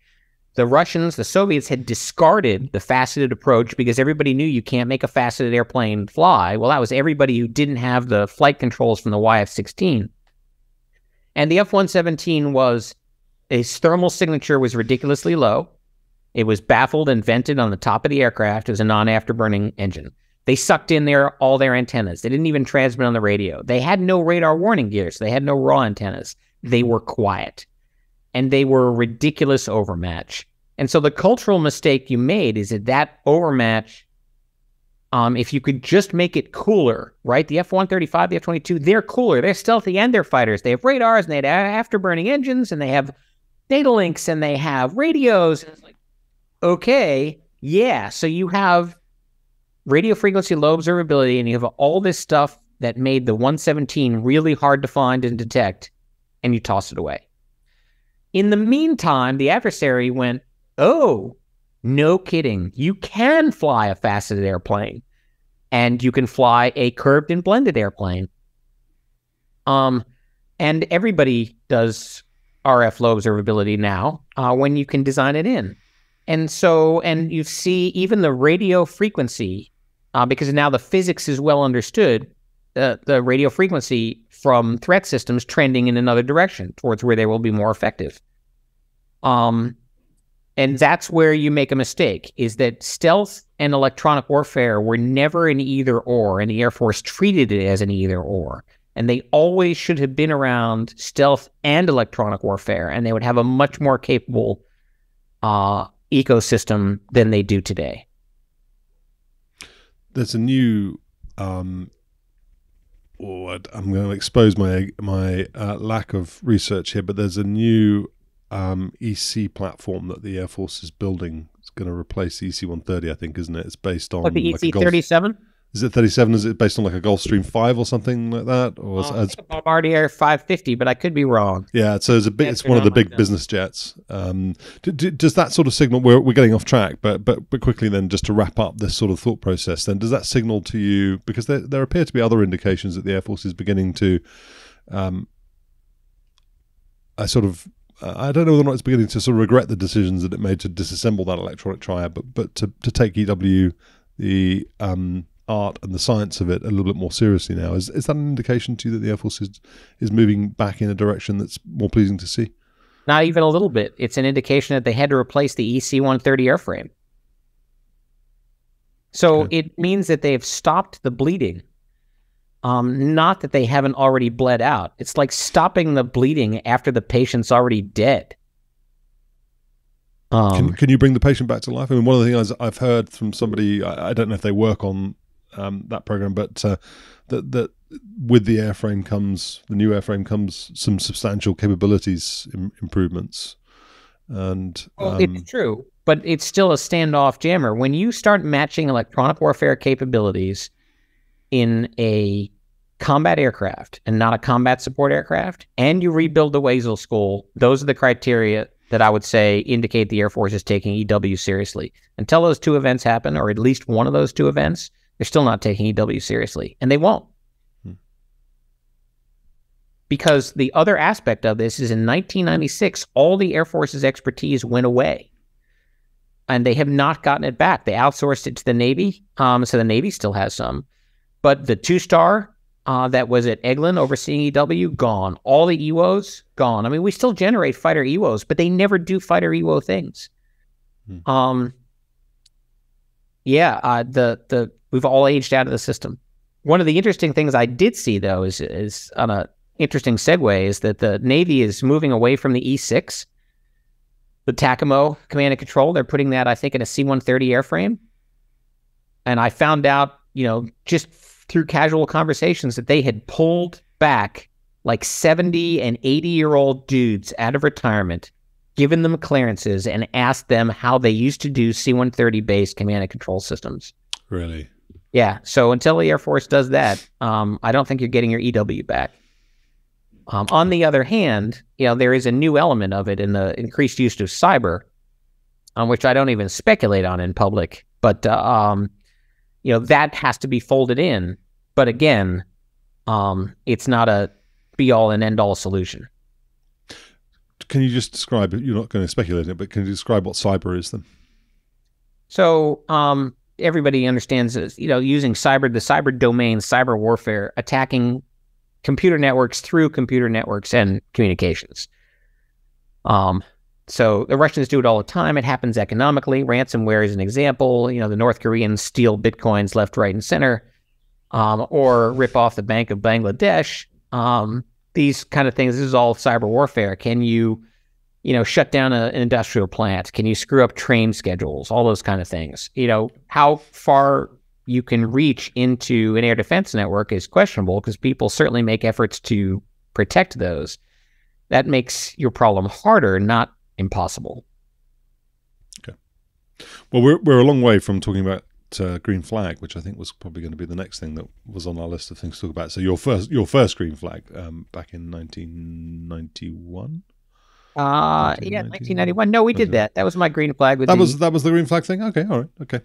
The Russians, the Soviets had discarded the faceted approach because everybody knew you can't make a faceted airplane fly. Well, that was everybody who didn't have the flight controls from the YF-16. And the F-117 was, its thermal signature was ridiculously low. It was baffled and vented on the top of the aircraft. It was a non-afterburning engine. They sucked in all their antennas. They didn't even transmit on the radio. They had no radar warning gears. They had no raw antennas. They were quiet. And they were a ridiculous overmatch. And so the cultural mistake you made is that that overmatch, if you could just make it cooler, right? The F-135, the F-22, they're cooler. They're stealthy and they're fighters. They have radars and they have afterburning engines and they have data links and they have radios. And it's like, okay, yeah. So you have radio frequency low observability and you have all this stuff that made the 117 really hard to find and detect, and you toss it away. In the meantime, the adversary went, oh, no kidding. You can fly a faceted airplane and you can fly a curved and blended airplane. And everybody does RF low observability now when you can design it in. And so, and you see even the radio frequency, because now the physics is well understood, the radio frequency from threat systems trending in another direction towards where they will be more effective. And that's where you make a mistake, is that stealth and electronic warfare were never an either or, and the Air Force treated it as an either or. And they always should have been around stealth and electronic warfare, and they would have a much more capable ecosystem than they do today. There's a new... I'm going to expose my lack of research here, but there's a new EC platform that the Air Force is building. It's going to replace the EC-130, I think, isn't it? It's based on... What, the EC-37? Is it 37? Is it based on like a Gulfstream 5 or something like that? Or it's a Bombardier 550, but I could be wrong. Yeah, so it's a bit. It's one of the big business jets. Does that sort of signal... We're getting off track, but quickly then, just to wrap up this sort of thought process, then does that signal to you? Because there appear to be other indications that the Air Force is beginning to, I don't know whether or not it's beginning to sort of regret the decisions that it made to disassemble that electronic triad, but to take EW, the art and the science of it, a little bit more seriously now. Is that an indication to you that the Air Force is moving back in a direction that's more pleasing to see? Not even a little bit. It's an indication that they had to replace the EC-130 airframe. So it means that they've stopped the bleeding. Not that they haven't already bled out. It's like stopping the bleeding after the patient's already dead. Can you bring the patient back to life? I mean, one of the things I've heard from somebody, I don't know if they work on that program, but that with the airframe comes, the new airframe comes some substantial capabilities improvements. And well, it's true, but it's still a standoff jammer. When you start matching electronic warfare capabilities in a combat aircraft and not a combat support aircraft, and you rebuild the Weasel School, those are the criteria that I would say indicate the Air Force is taking EW seriously. Until those two events happen, or at least one of those two events, they're still not taking EW seriously, and they won't. Because the other aspect of this is in 1996, all the Air Force's expertise went away, and they have not gotten it back. They outsourced it to the Navy, so the Navy still has some. But the two-star that was at Eglin overseeing EW, gone. All the EWOs, gone. I mean, we still generate fighter EWOs, but they never do fighter EWO things. Hmm. We've all aged out of the system. One of the interesting things I did see, though, is on a interesting segue, is that the Navy is moving away from the E6, the TACAMO command and control. They're putting that, I think, in a C-130 airframe. And I found out, you know, just through casual conversations, that they had pulled back like 70 and 80-year-old dudes out of retirement, given them clearances, and asked them how they used to do C-130-based command and control systems. Really? Yeah. So until the Air Force does that, I don't think you're getting your EW back. On the other hand, you know, there is a new element of it in the increased use of cyber, which I don't even speculate on in public, but you know, that has to be folded in. But again, it's not a be-all and end-all solution. Can you just describe it? You're not going to speculate it, but can you describe what cyber is then? So everybody understands this, you know, using cyber, the cyber domain, cyber warfare, attacking computer networks through computer networks and communications. So the Russians do it all the time. It happens economically. Ransomware is an example. You know, the North Koreans steal bitcoins left, right, and center, or rip off the Bank of Bangladesh. These kind of things, this is all cyber warfare. Can you, you know, shut down an industrial plant? Can you screw up train schedules? All those kind of things. You know, how far you can reach into an air defense network is questionable, because people certainly make efforts to protect those. That makes your problem harder, not impossible. Okay. Well, we're a long way from talking about green flag, which I think was probably going to be the next thing that was on our list of things to talk about. So your first green flag back in 1991. Yeah, 1991. No, we did that. That was my green flag. That was the green flag thing. Okay, all right. Okay.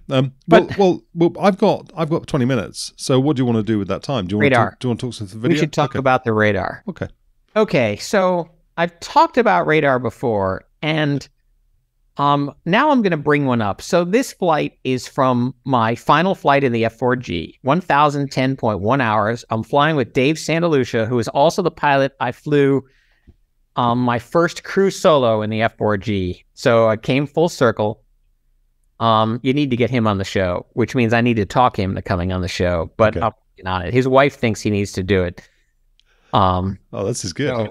Well, I've got 20 minutes. So what do you want to do with that time? Do you want to talk some video? We should talk about the radar. Okay. Okay. So I've talked about radar before. And now I'm going to bring one up. So this flight is from my final flight in the F4G, 1,010.1 hours. I'm flying with Dave Santalucia, who is also the pilot. I flew my first crew solo in the F4G. So I came full circle. You need to get him on the show, which means I need to talk him into coming on the show. But I'm working on it. His wife thinks he needs to do it. Oh, this is good.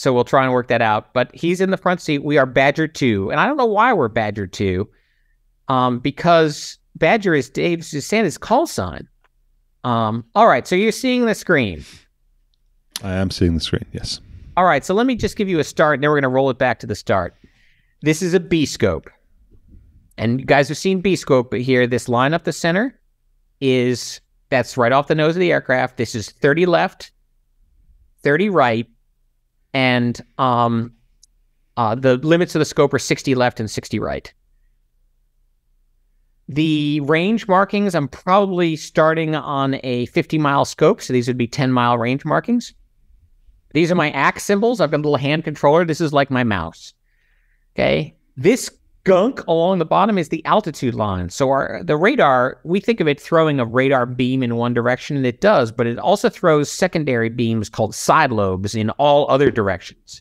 So we'll try and work that out. But he's in the front seat. We are Badger 2. And I don't know why we're Badger 2, because Badger is Dave Santa's call sign. All right, so you're seeing the screen. I am seeing the screen, yes. All right, so let me just give you a start, and then we're going to roll it back to the start. This is a B-scope. And you guys have seen B-scope, but here, this line up the center is, that's right off the nose of the aircraft. This is 30 left, 30 right. And the limits of the scope are 60 left and 60 right. The range markings, I'm probably starting on a 50-mile scope, so these would be 10-mile range markings. These are my axe symbols. I've got a little hand controller. This is like my mouse. Okay. This gunk along the bottom is the altitude line. So the radar, we think of it throwing a radar beam in one direction, and it does, but it also throws secondary beams called side lobes in all other directions.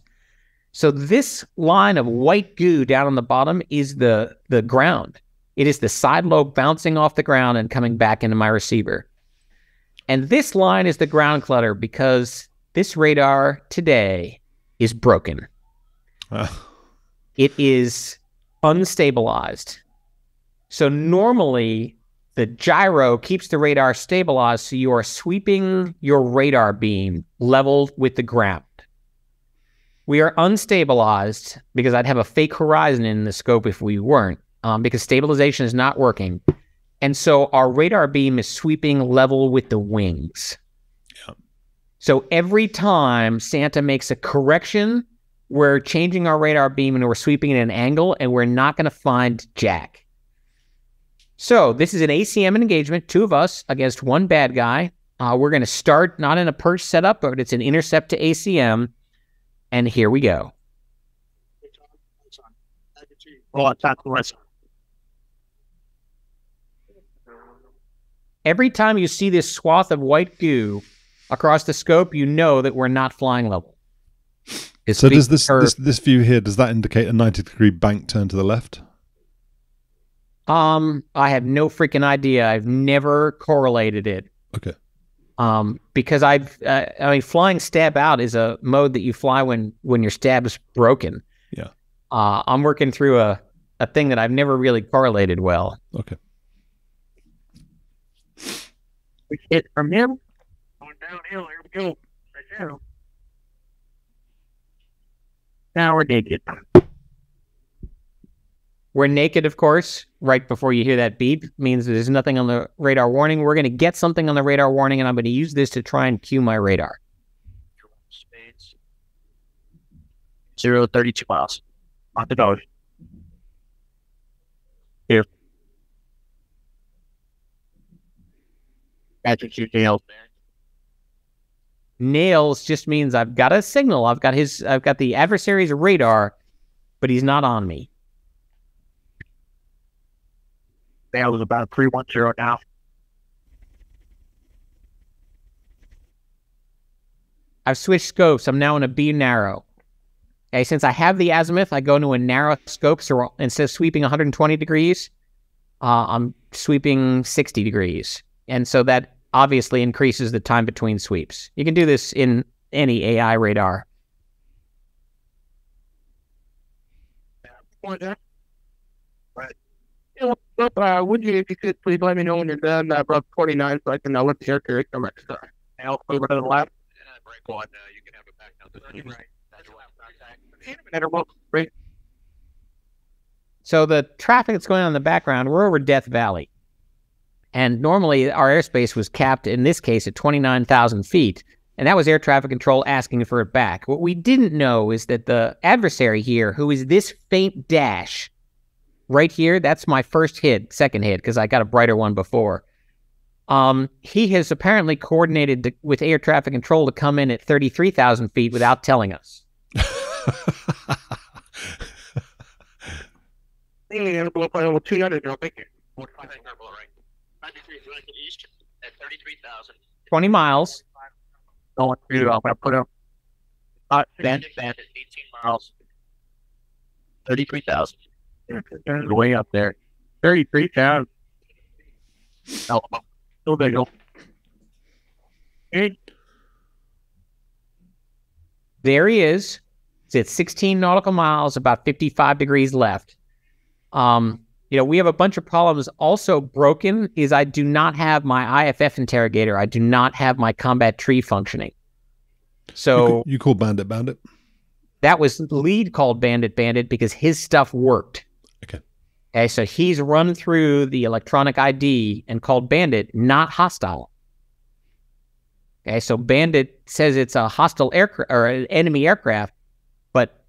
So this line of white goo down on the bottom is the ground. It is the side lobe bouncing off the ground and coming back into my receiver. And this line is the ground clutter because this radar today is broken. It is unstabilized. So normally the gyro keeps the radar stabilized, so you are sweeping your radar beam level with the ground. We are unstabilized because I'd have a fake horizon in the scope if we weren't, because stabilization is not working. And so our radar beam is sweeping level with the wings. Yep. So every time Santa makes a correction, we're changing our radar beam and we're sweeping at an angle, and we're not going to find jack. So this is an ACM engagement, two of us against one bad guy. We're going to start not in a perch setup, but it's an intercept to ACM. And here we go. Every time you see this swath of white goo across the scope, you know that we're not flying level. It's so does this view here, does that indicate a 90-degree bank turn to the left? I have no freaking idea. I've never correlated it. Okay. Because I mean, flying stab out is a mode that you fly when your stab's broken. Yeah. I'm working through a thing that I've never really correlated well. Okay. We hit from him on downhill. Here we go. Right now. Now we're naked. We're naked, of course. Right before you hear that beep means there's nothing on the radar warning. We're going to get something on the radar warning, and I'm going to use this to try and cue my radar. 032 miles on the dog. Here. That's what you nailed there. Nails just means I've got a signal. I've got the adversary's radar, but he's not on me. Nails is about 310 now. I've switched scopes. I'm now in a B narrow. Okay, since I have the azimuth, I go to a narrow scope. So instead of sweeping 120 degrees, I'm sweeping 60 degrees, and so that obviously increases the time between sweeps. You can do this in any AI radar. Would you, if you could, please let me know when you're done. Route 49, so I can let the air carrier come back. I'll over to the left. Break one. You can have it back down to the right. That's left. Right. So the traffic that's going on in the background, we're over Death Valley. And normally our airspace was capped, in this case, at 29,000 feet. And that was air traffic control asking for it back. What we didn't know is that the adversary here, who is this faint dash right here, that's my first hit, second hit, because I got a brighter one before. He has apparently coordinated with air traffic control to come in at 33,000 feet without telling us. East at 33,000. 20 miles. No, I'm going to put up. Then 18 miles. 33,000. Way up there. 33,000. Oh, so big. There he is. It's at 16 nautical miles, about 55 degrees left. You know, we have a bunch of problems. Also broken is I do not have my IFF interrogator. I do not have my combat tree functioning. So you call Bandit Bandit? That was lead called Bandit Bandit because his stuff worked. Okay. Okay, so he's run through the electronic ID and called Bandit not hostile. Okay, so Bandit says it's a hostile aircraft or an enemy aircraft, but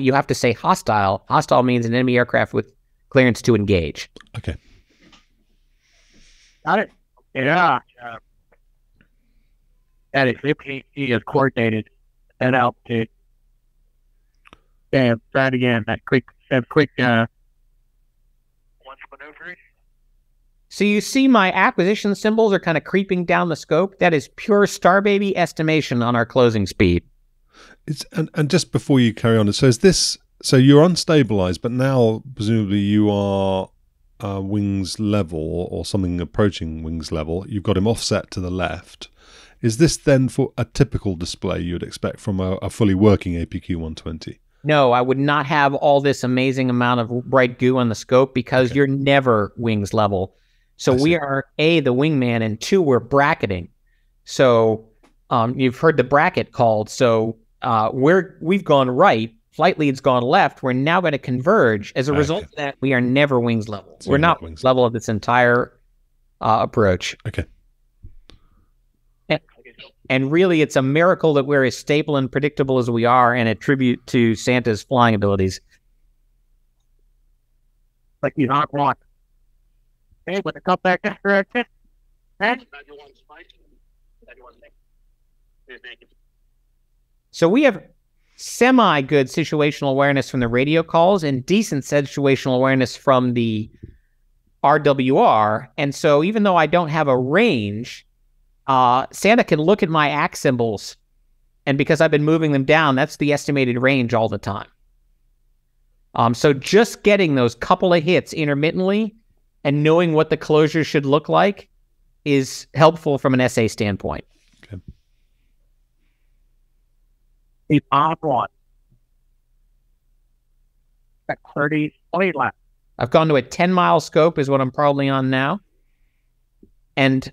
you have to say hostile. Hostile means an enemy aircraft with clearance to engage. Okay. Got it. Yeah. That is, he is coordinated at altitude. Damn, try it again. That quick. So you see my acquisition symbols are kind of creeping down the scope. That is pure Starbaby estimation on our closing speed. It's and just before you carry on, so is this... So you're unstabilized, but now presumably you are wings level or something approaching wings level. You've got him offset to the left. Is this then for a typical display you'd expect from a fully working APQ-120? No, I would not have all this amazing amount of bright goo on the scope because you're never wings level. So we are, A, the wingman, and two, we're bracketing. So you've heard the bracket called. So we've gone right. Flight lead's gone left. We're now going to converge. As a result of that, we are never wings level. So we're not wings level of this entire approach. Okay. And really, it's a miracle that we're as stable and predictable as we are, and a tribute to Santa's flying abilities. Like you're not wrong. Okay, with a cut back this direction. And so we have semi-good situational awareness from the radio calls and decent situational awareness from the RWR. And so even though I don't have a range, Santa can look at my act symbols, and because I've been moving them down, that's the estimated range all the time. So just getting those couple of hits intermittently and knowing what the closure should look like is helpful from an SA standpoint. Okay. The odd one. At 30, 20 left. I've gone to a 10-mile scope is what I'm probably on now. And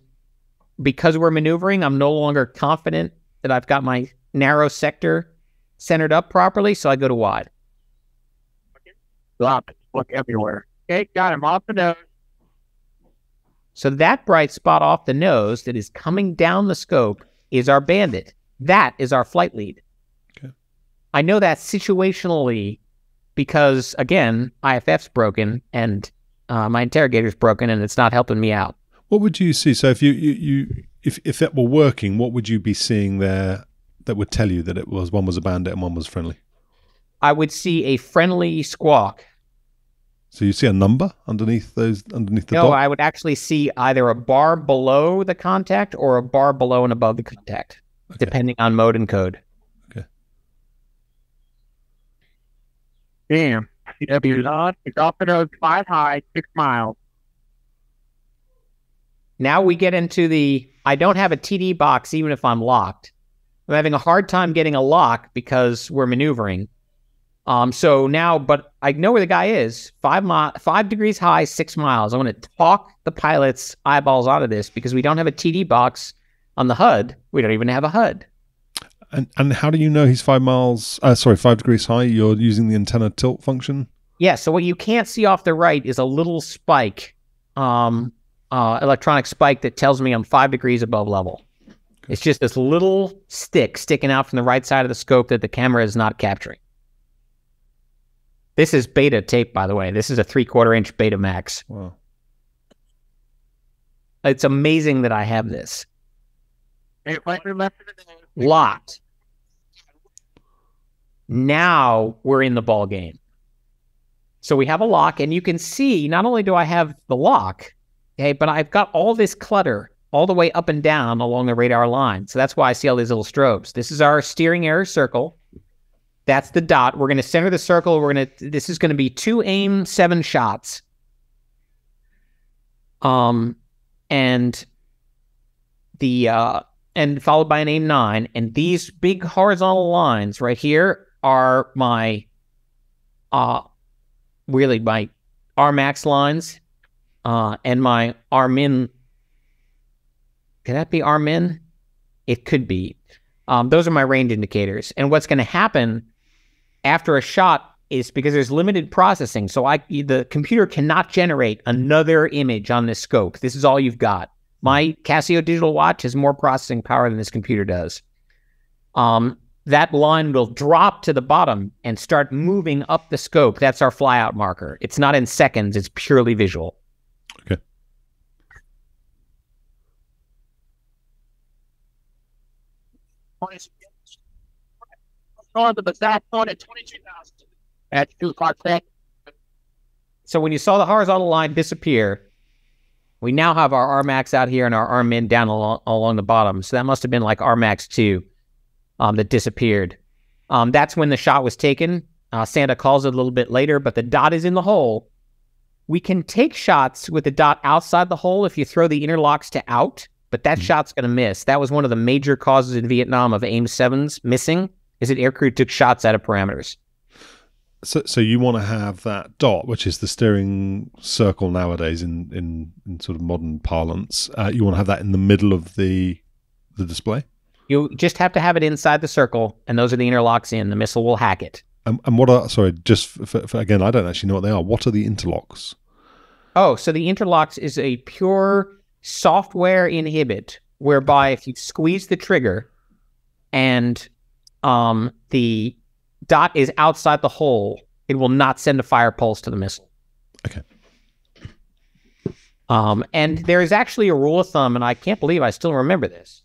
because we're maneuvering, I'm no longer confident that I've got my narrow sector centered up properly, so I go to wide. Look, look everywhere. Okay, got him off the nose. So that bright spot off the nose that is coming down the scope is our bandit. That is our flight lead. Okay. I know that situationally because, again, IFF's broken and my interrogator's broken, and it's not helping me out. What would you see? So if if that were working, what would you be seeing there that would tell you that it was one was a bandit and one was friendly? I would see a friendly squawk. So you see a number underneath those No, dot? I would actually see either a bar below the contact or a bar below and above the contact, depending on mode and code. Okay. Damn. CW Lodge is off the road 5 high, 6 miles. Now we get into the, I don't have a TD box even if I'm locked. I'm having a hard time getting a lock because we're maneuvering. So now, but I know where the guy is. 5 degrees high, 6 miles. I want to talk the pilot's eyeballs out of this because we don't have a TD box on the HUD. We don't even have a HUD. And how do you know he's 5 miles, sorry, 5 degrees high? You're using the antenna tilt function? Yeah, so what you can't see off the right is a little spike. Electronic spike that tells me I'm 5 degrees above level. It's just this little stick sticking out from the right side of the scope that the camera is not capturing. This is beta tape, by the way. This is a 3/4 inch beta max. Wow. It's amazing that I have this. Locked. Now we're in the ball game. So we have a lock, and you can see not only do I have the lock, okay, but I've got all this clutter all the way up and down along the radar line. So that's why I see all these little strobes. This is our steering error circle. That's the dot. We're going to center the circle. We're going to, this is going to be 2 aim, 7 shots. And followed by an aim 9. And these big horizontal lines right here are my, really my RMAX lines. And my Armin, could that be Armin? It could be. Those are my range indicators. And what's going to happen after a shot is because there's limited processing. So the computer cannot generate another image on this scope. This is all you've got. My Casio digital watch has more processing power than this computer does. That line will drop to the bottom and start moving up the scope. That's our flyout marker. It's not in seconds. It's purely visual. Okay. So when you saw the horizontal line disappear, we now have our RMAX out here and our RMIN down along the bottom. So that must have been like RMAX 2 that disappeared. That's when the shot was taken. Santa calls it a little bit later, but the dot is in the hole. We can take shots with the dot outside the hole if you throw the interlocks to out, but that shot's going to miss. That was one of the major causes in Vietnam of AIM-7s missing, is that aircrew took shots out of parameters. So you want to have that dot, which is the steering circle nowadays in sort of modern parlance. You want to have that in the middle of the display? You just have to have it inside the circle, and those are the interlocks in. The missile will hack it. And what are, sorry, just for again, I don't actually know what they are. What are the interlocks? Oh, so the interlocks is a pure software inhibit whereby if you squeeze the trigger and the dot is outside the hole, it will not send a fire pulse to the missile. Okay. And there is actually a rule of thumb, and I can't believe I still remember this.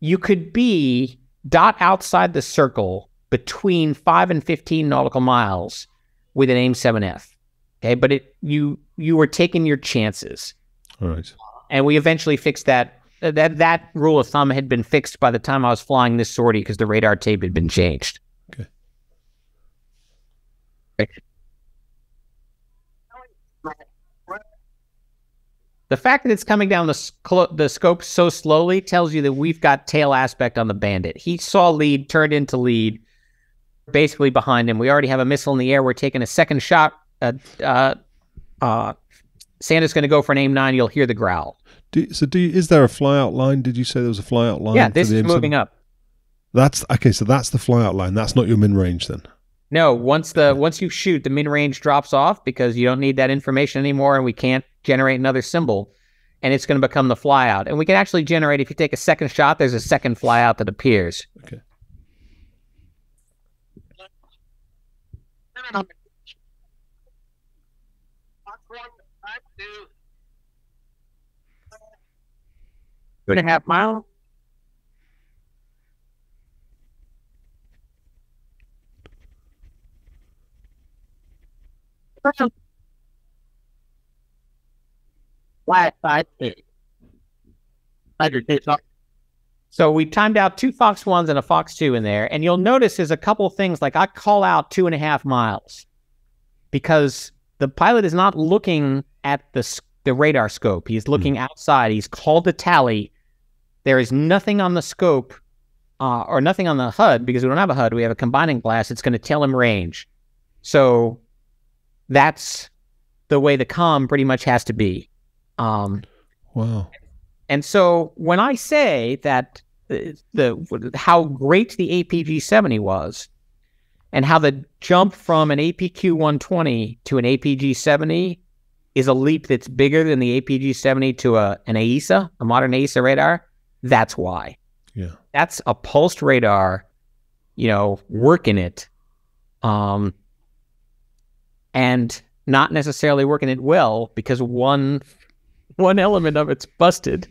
You could be dot outside the circle between 5 and 15 nautical miles with an AIM-7F. Okay, but you were taking your chances. All right. And we eventually fixed that. That rule of thumb had been fixed by the time I was flying this sortie because the radar tape had been changed. Okay. Right. The fact that it's coming down the scope so slowly tells you that we've got tail aspect on the Bandit. He saw lead, turned into lead, basically behind him. We already have a missile in the air. We're taking a second shot. Santa's going to go for an AIM-9. You'll hear the growl. Is there a flyout line? Did you say there was a flyout line? Yeah, this is moving up. That's okay. So that's the flyout line. That's not your min range then. No, once you shoot, the min range drops off because you don't need that information anymore, and we can't generate another symbol, and it's going to become the flyout. And we can actually generate, if you take a second shot, there's a second flyout that appears. Okay. Two and a half mile. So we timed out two Fox 1s and a Fox 2 in there, and you'll notice there's a couple of things, like I call out 2.5 miles because the pilot is not looking at the radar scope. He's looking outside. He's called to tally. There is nothing on the scope or nothing on the HUD because we don't have a HUD. We have a combining glass. It's going to tell him range. So that's the way the comm pretty much has to be. Wow. And so when I say that how great the APG-70 was and how the jump from an APQ-120 to an APG-70 is a leap that's bigger than the APG-70 to an AESA, a modern AESA radar, that's why. Yeah. That's a pulsed radar, you know, working it. And not necessarily working it well because one element of it's busted.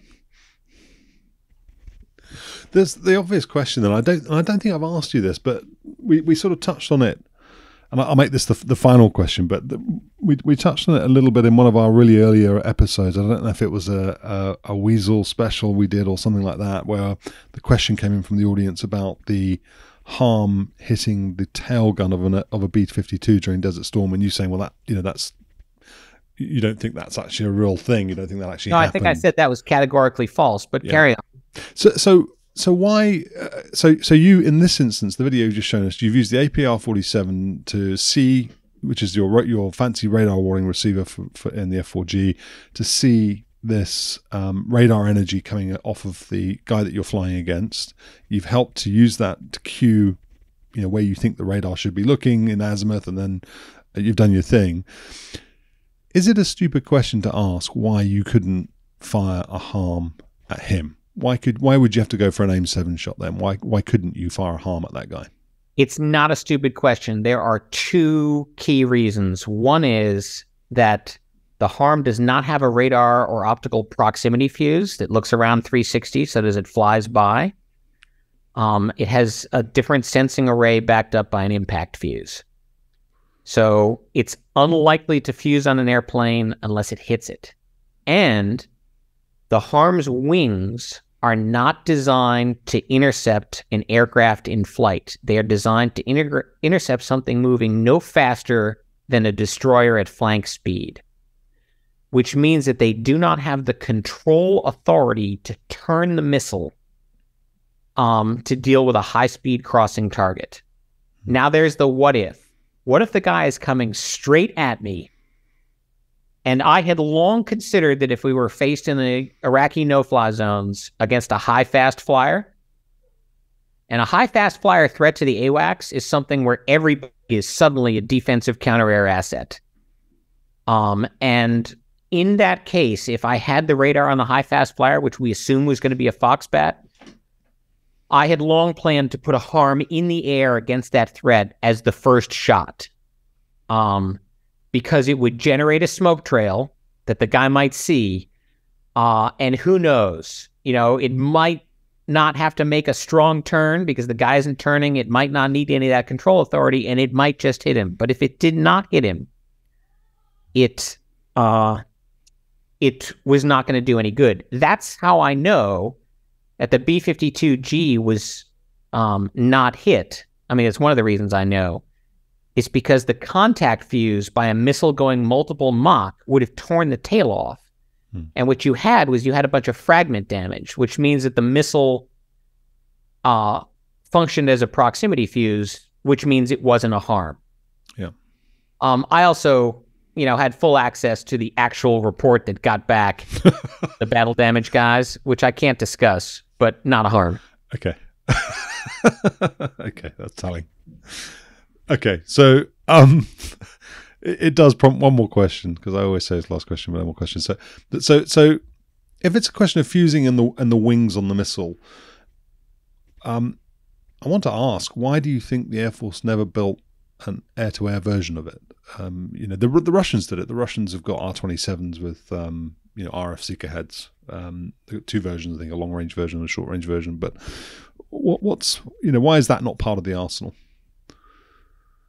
There's the obvious question, and I don't think I've asked you this, but we sort of touched on it, and I'll make this the final question. But we touched on it a little bit in one of our really earlier episodes. I don't know if it was a Weasel special we did or something like that, where the question came in from the audience about the harm hitting the tail gun of a B-52 during Desert Storm, and you saying, well, that, you know, that's, you don't think that's actually a real thing. You don't think that actually happened. No, I think I said that was categorically false, but yeah. Carry on. So why, so you, in this instance, the video you've just shown us, you've used the APR-47 to see, which is your fancy radar warning receiver in the F4G, to see this radar energy coming off of the guy that you're flying against. You've helped to use that to cue, you know, where you think the radar should be looking in azimuth, and then you've done your thing. Is it a stupid question to ask why you couldn't fire a harm at him? Why would you have to go for an AIM-7 shot then? Why couldn't you fire a harm at that guy? It's not a stupid question. There are two key reasons. One is that the harm does not have a radar or optical proximity fuse that looks around 360, so as it flies by. It has a different sensing array backed up by an impact fuse. So it's unlikely to fuse on an airplane unless it hits it. And the harm's wings are not designed to intercept an aircraft in flight. They are designed to intercept something moving no faster than a destroyer at flank speed. which means that they do not have the control authority to turn the missile to deal with a high-speed crossing target. Now there's the what if. What if the guy is coming straight at me? And I had long considered that if we were faced in the Iraqi no-fly zones against a high fast flyer, and a high fast flyer threat to the AWACS is something where everybody is suddenly a defensive counter-air asset. And in that case, if I had the radar on the high fast flyer, which we assume was going to be a Foxbat, I had long planned to put a harm in the air against that threat as the first shot, because it would generate a smoke trail that the guy might see, and who knows, you know, it might not have to make a strong turn because the guy isn't turning. It might not need any of that control authority, and it might just hit him. But if it did not hit him, it was not going to do any good. That's how I know that the B-52G was not hit. I mean, it's one of the reasons I know. It's because the contact fuse by a missile going multiple Mach would have torn the tail off. Hmm. And what you had was you had a bunch of fragment damage, which means that the missile functioned as a proximity fuse, which means it wasn't a harm. Yeah. I also... you know, had full access to the actual report that got back the battle damage guys, which I can't discuss, but not a harm. Okay. Okay, that's telling. Okay, so it does prompt one more question, because I always say it's the last question, but one more question. So if it's a question of fusing and the wings on the missile, I want to ask, why do you think the Air Force never built an air-to-air version of it? You know, the Russians did it. The Russians have got R-27s with, you know, RF seeker heads. They've got two versions, I think, a long-range version and a short-range version. But what's, you know, why is that not part of the arsenal?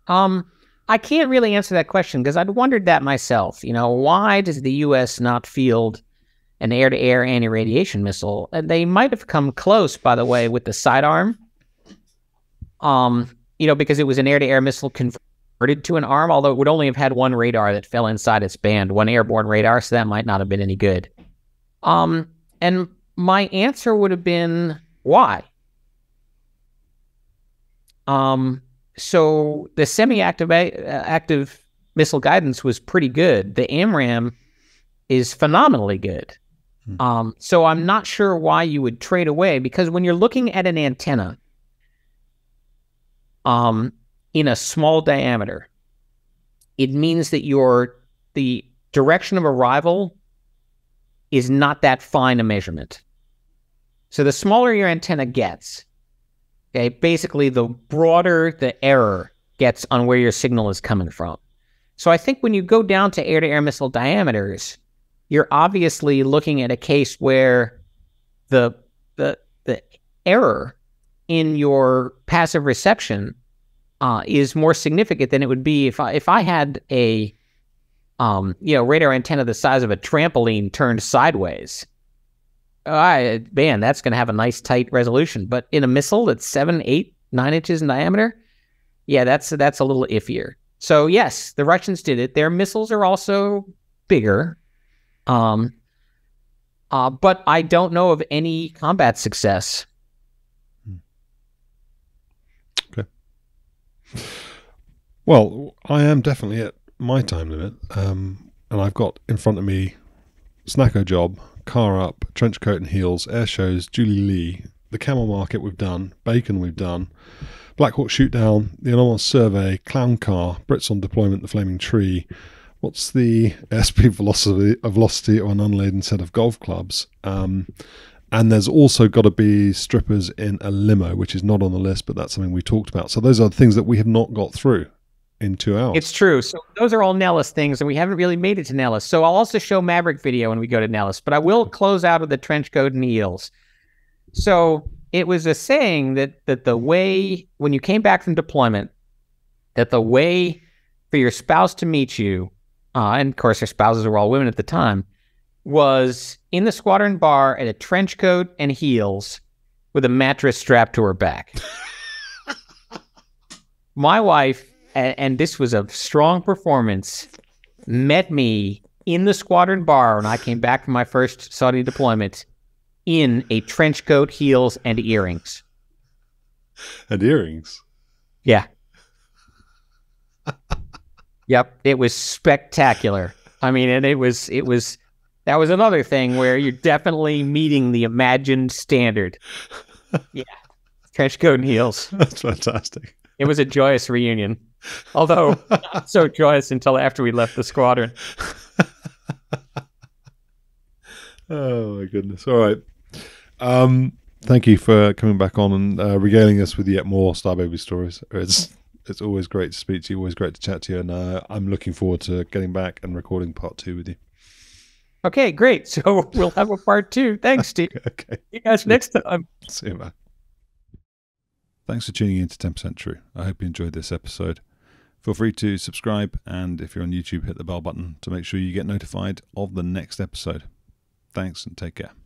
I can't really answer that question because I'd wondered that myself. You know, why does the U.S. not field an air-to-air anti-radiation missile? And they might have come close, by the way, with the sidearm, you know, because it was an air-to-air missile converted to an arm, although it would only have had one radar that fell inside its band, one airborne radar, so that might not have been any good. And my answer would have been, why? So the semi-active missile guidance was pretty good. The AMRAAM is phenomenally good. Hmm. So I'm not sure why you would trade away, because when you're looking at an antenna, in a small diameter, it means that the direction of arrival is not that fine a measurement. So the smaller your antenna gets, okay, basically the broader the error gets on where your signal is coming from. So I think when you go down to air-to-air missile diameters, you're obviously looking at a case where the error in your passive reception is more significant than it would be if I had a you know, radar antenna the size of a trampoline turned sideways. Man, that's going to have a nice tight resolution. But in a missile that's 7, 8, 9 inches in diameter, yeah, that's a little iffier. So yes, the Russians did it. Their missiles are also bigger. But I don't know of any combat success. Well, I am definitely at my time limit, and I've got in front of me Snacko Job, Car Up, Trench Coat and Heels, Air Shows, Julie Lee, The Camel Market we've done, Bacon we've done, Black Hawk Shoot Down, The Anomalous Survey, Clown Car, Brits on Deployment, The Flaming Tree, what's the airspeed velocity on an unladen set of golf clubs, and there's also got to be strippers in a limo, which is not on the list, but that's something we talked about. So those are the things that we have not got through in 2 hours. It's true. So those are all Nellis things, and we haven't really made it to Nellis. So I'll also show Maverick video when we go to Nellis, but I will close out with the trench coat and heels. So it was a saying that the way, when you came back from deployment, that the way for your spouse to meet you, and of course their spouses were all women at the time, was in the squadron bar in a trench coat and heels with a mattress strapped to her back. My wife, and this was a strong performance, met me in the squadron bar when I came back from my first Saudi deployment in a trench coat, heels, and earrings. And earrings? Yeah. Yep. It was spectacular. I mean, and it was, that was another thing where you're definitely meeting the imagined standard. Yeah. Trench coat and heels. That's fantastic. It was a joyous reunion, although not so joyous until after we left the squadron. Oh, my goodness. All right. Thank you for coming back on and regaling us with yet more Star Baby stories. It's always great to speak to you, always great to chat to you, and I'm looking forward to getting back and recording part two with you. Okay, great. So we'll have a part two. Thanks, Steve. Okay. You guys next time. See you, man. Thanks for tuning in to 10% True. I hope you enjoyed this episode. Feel free to subscribe, and if you're on YouTube, hit the bell button to make sure you get notified of the next episode. Thanks and take care.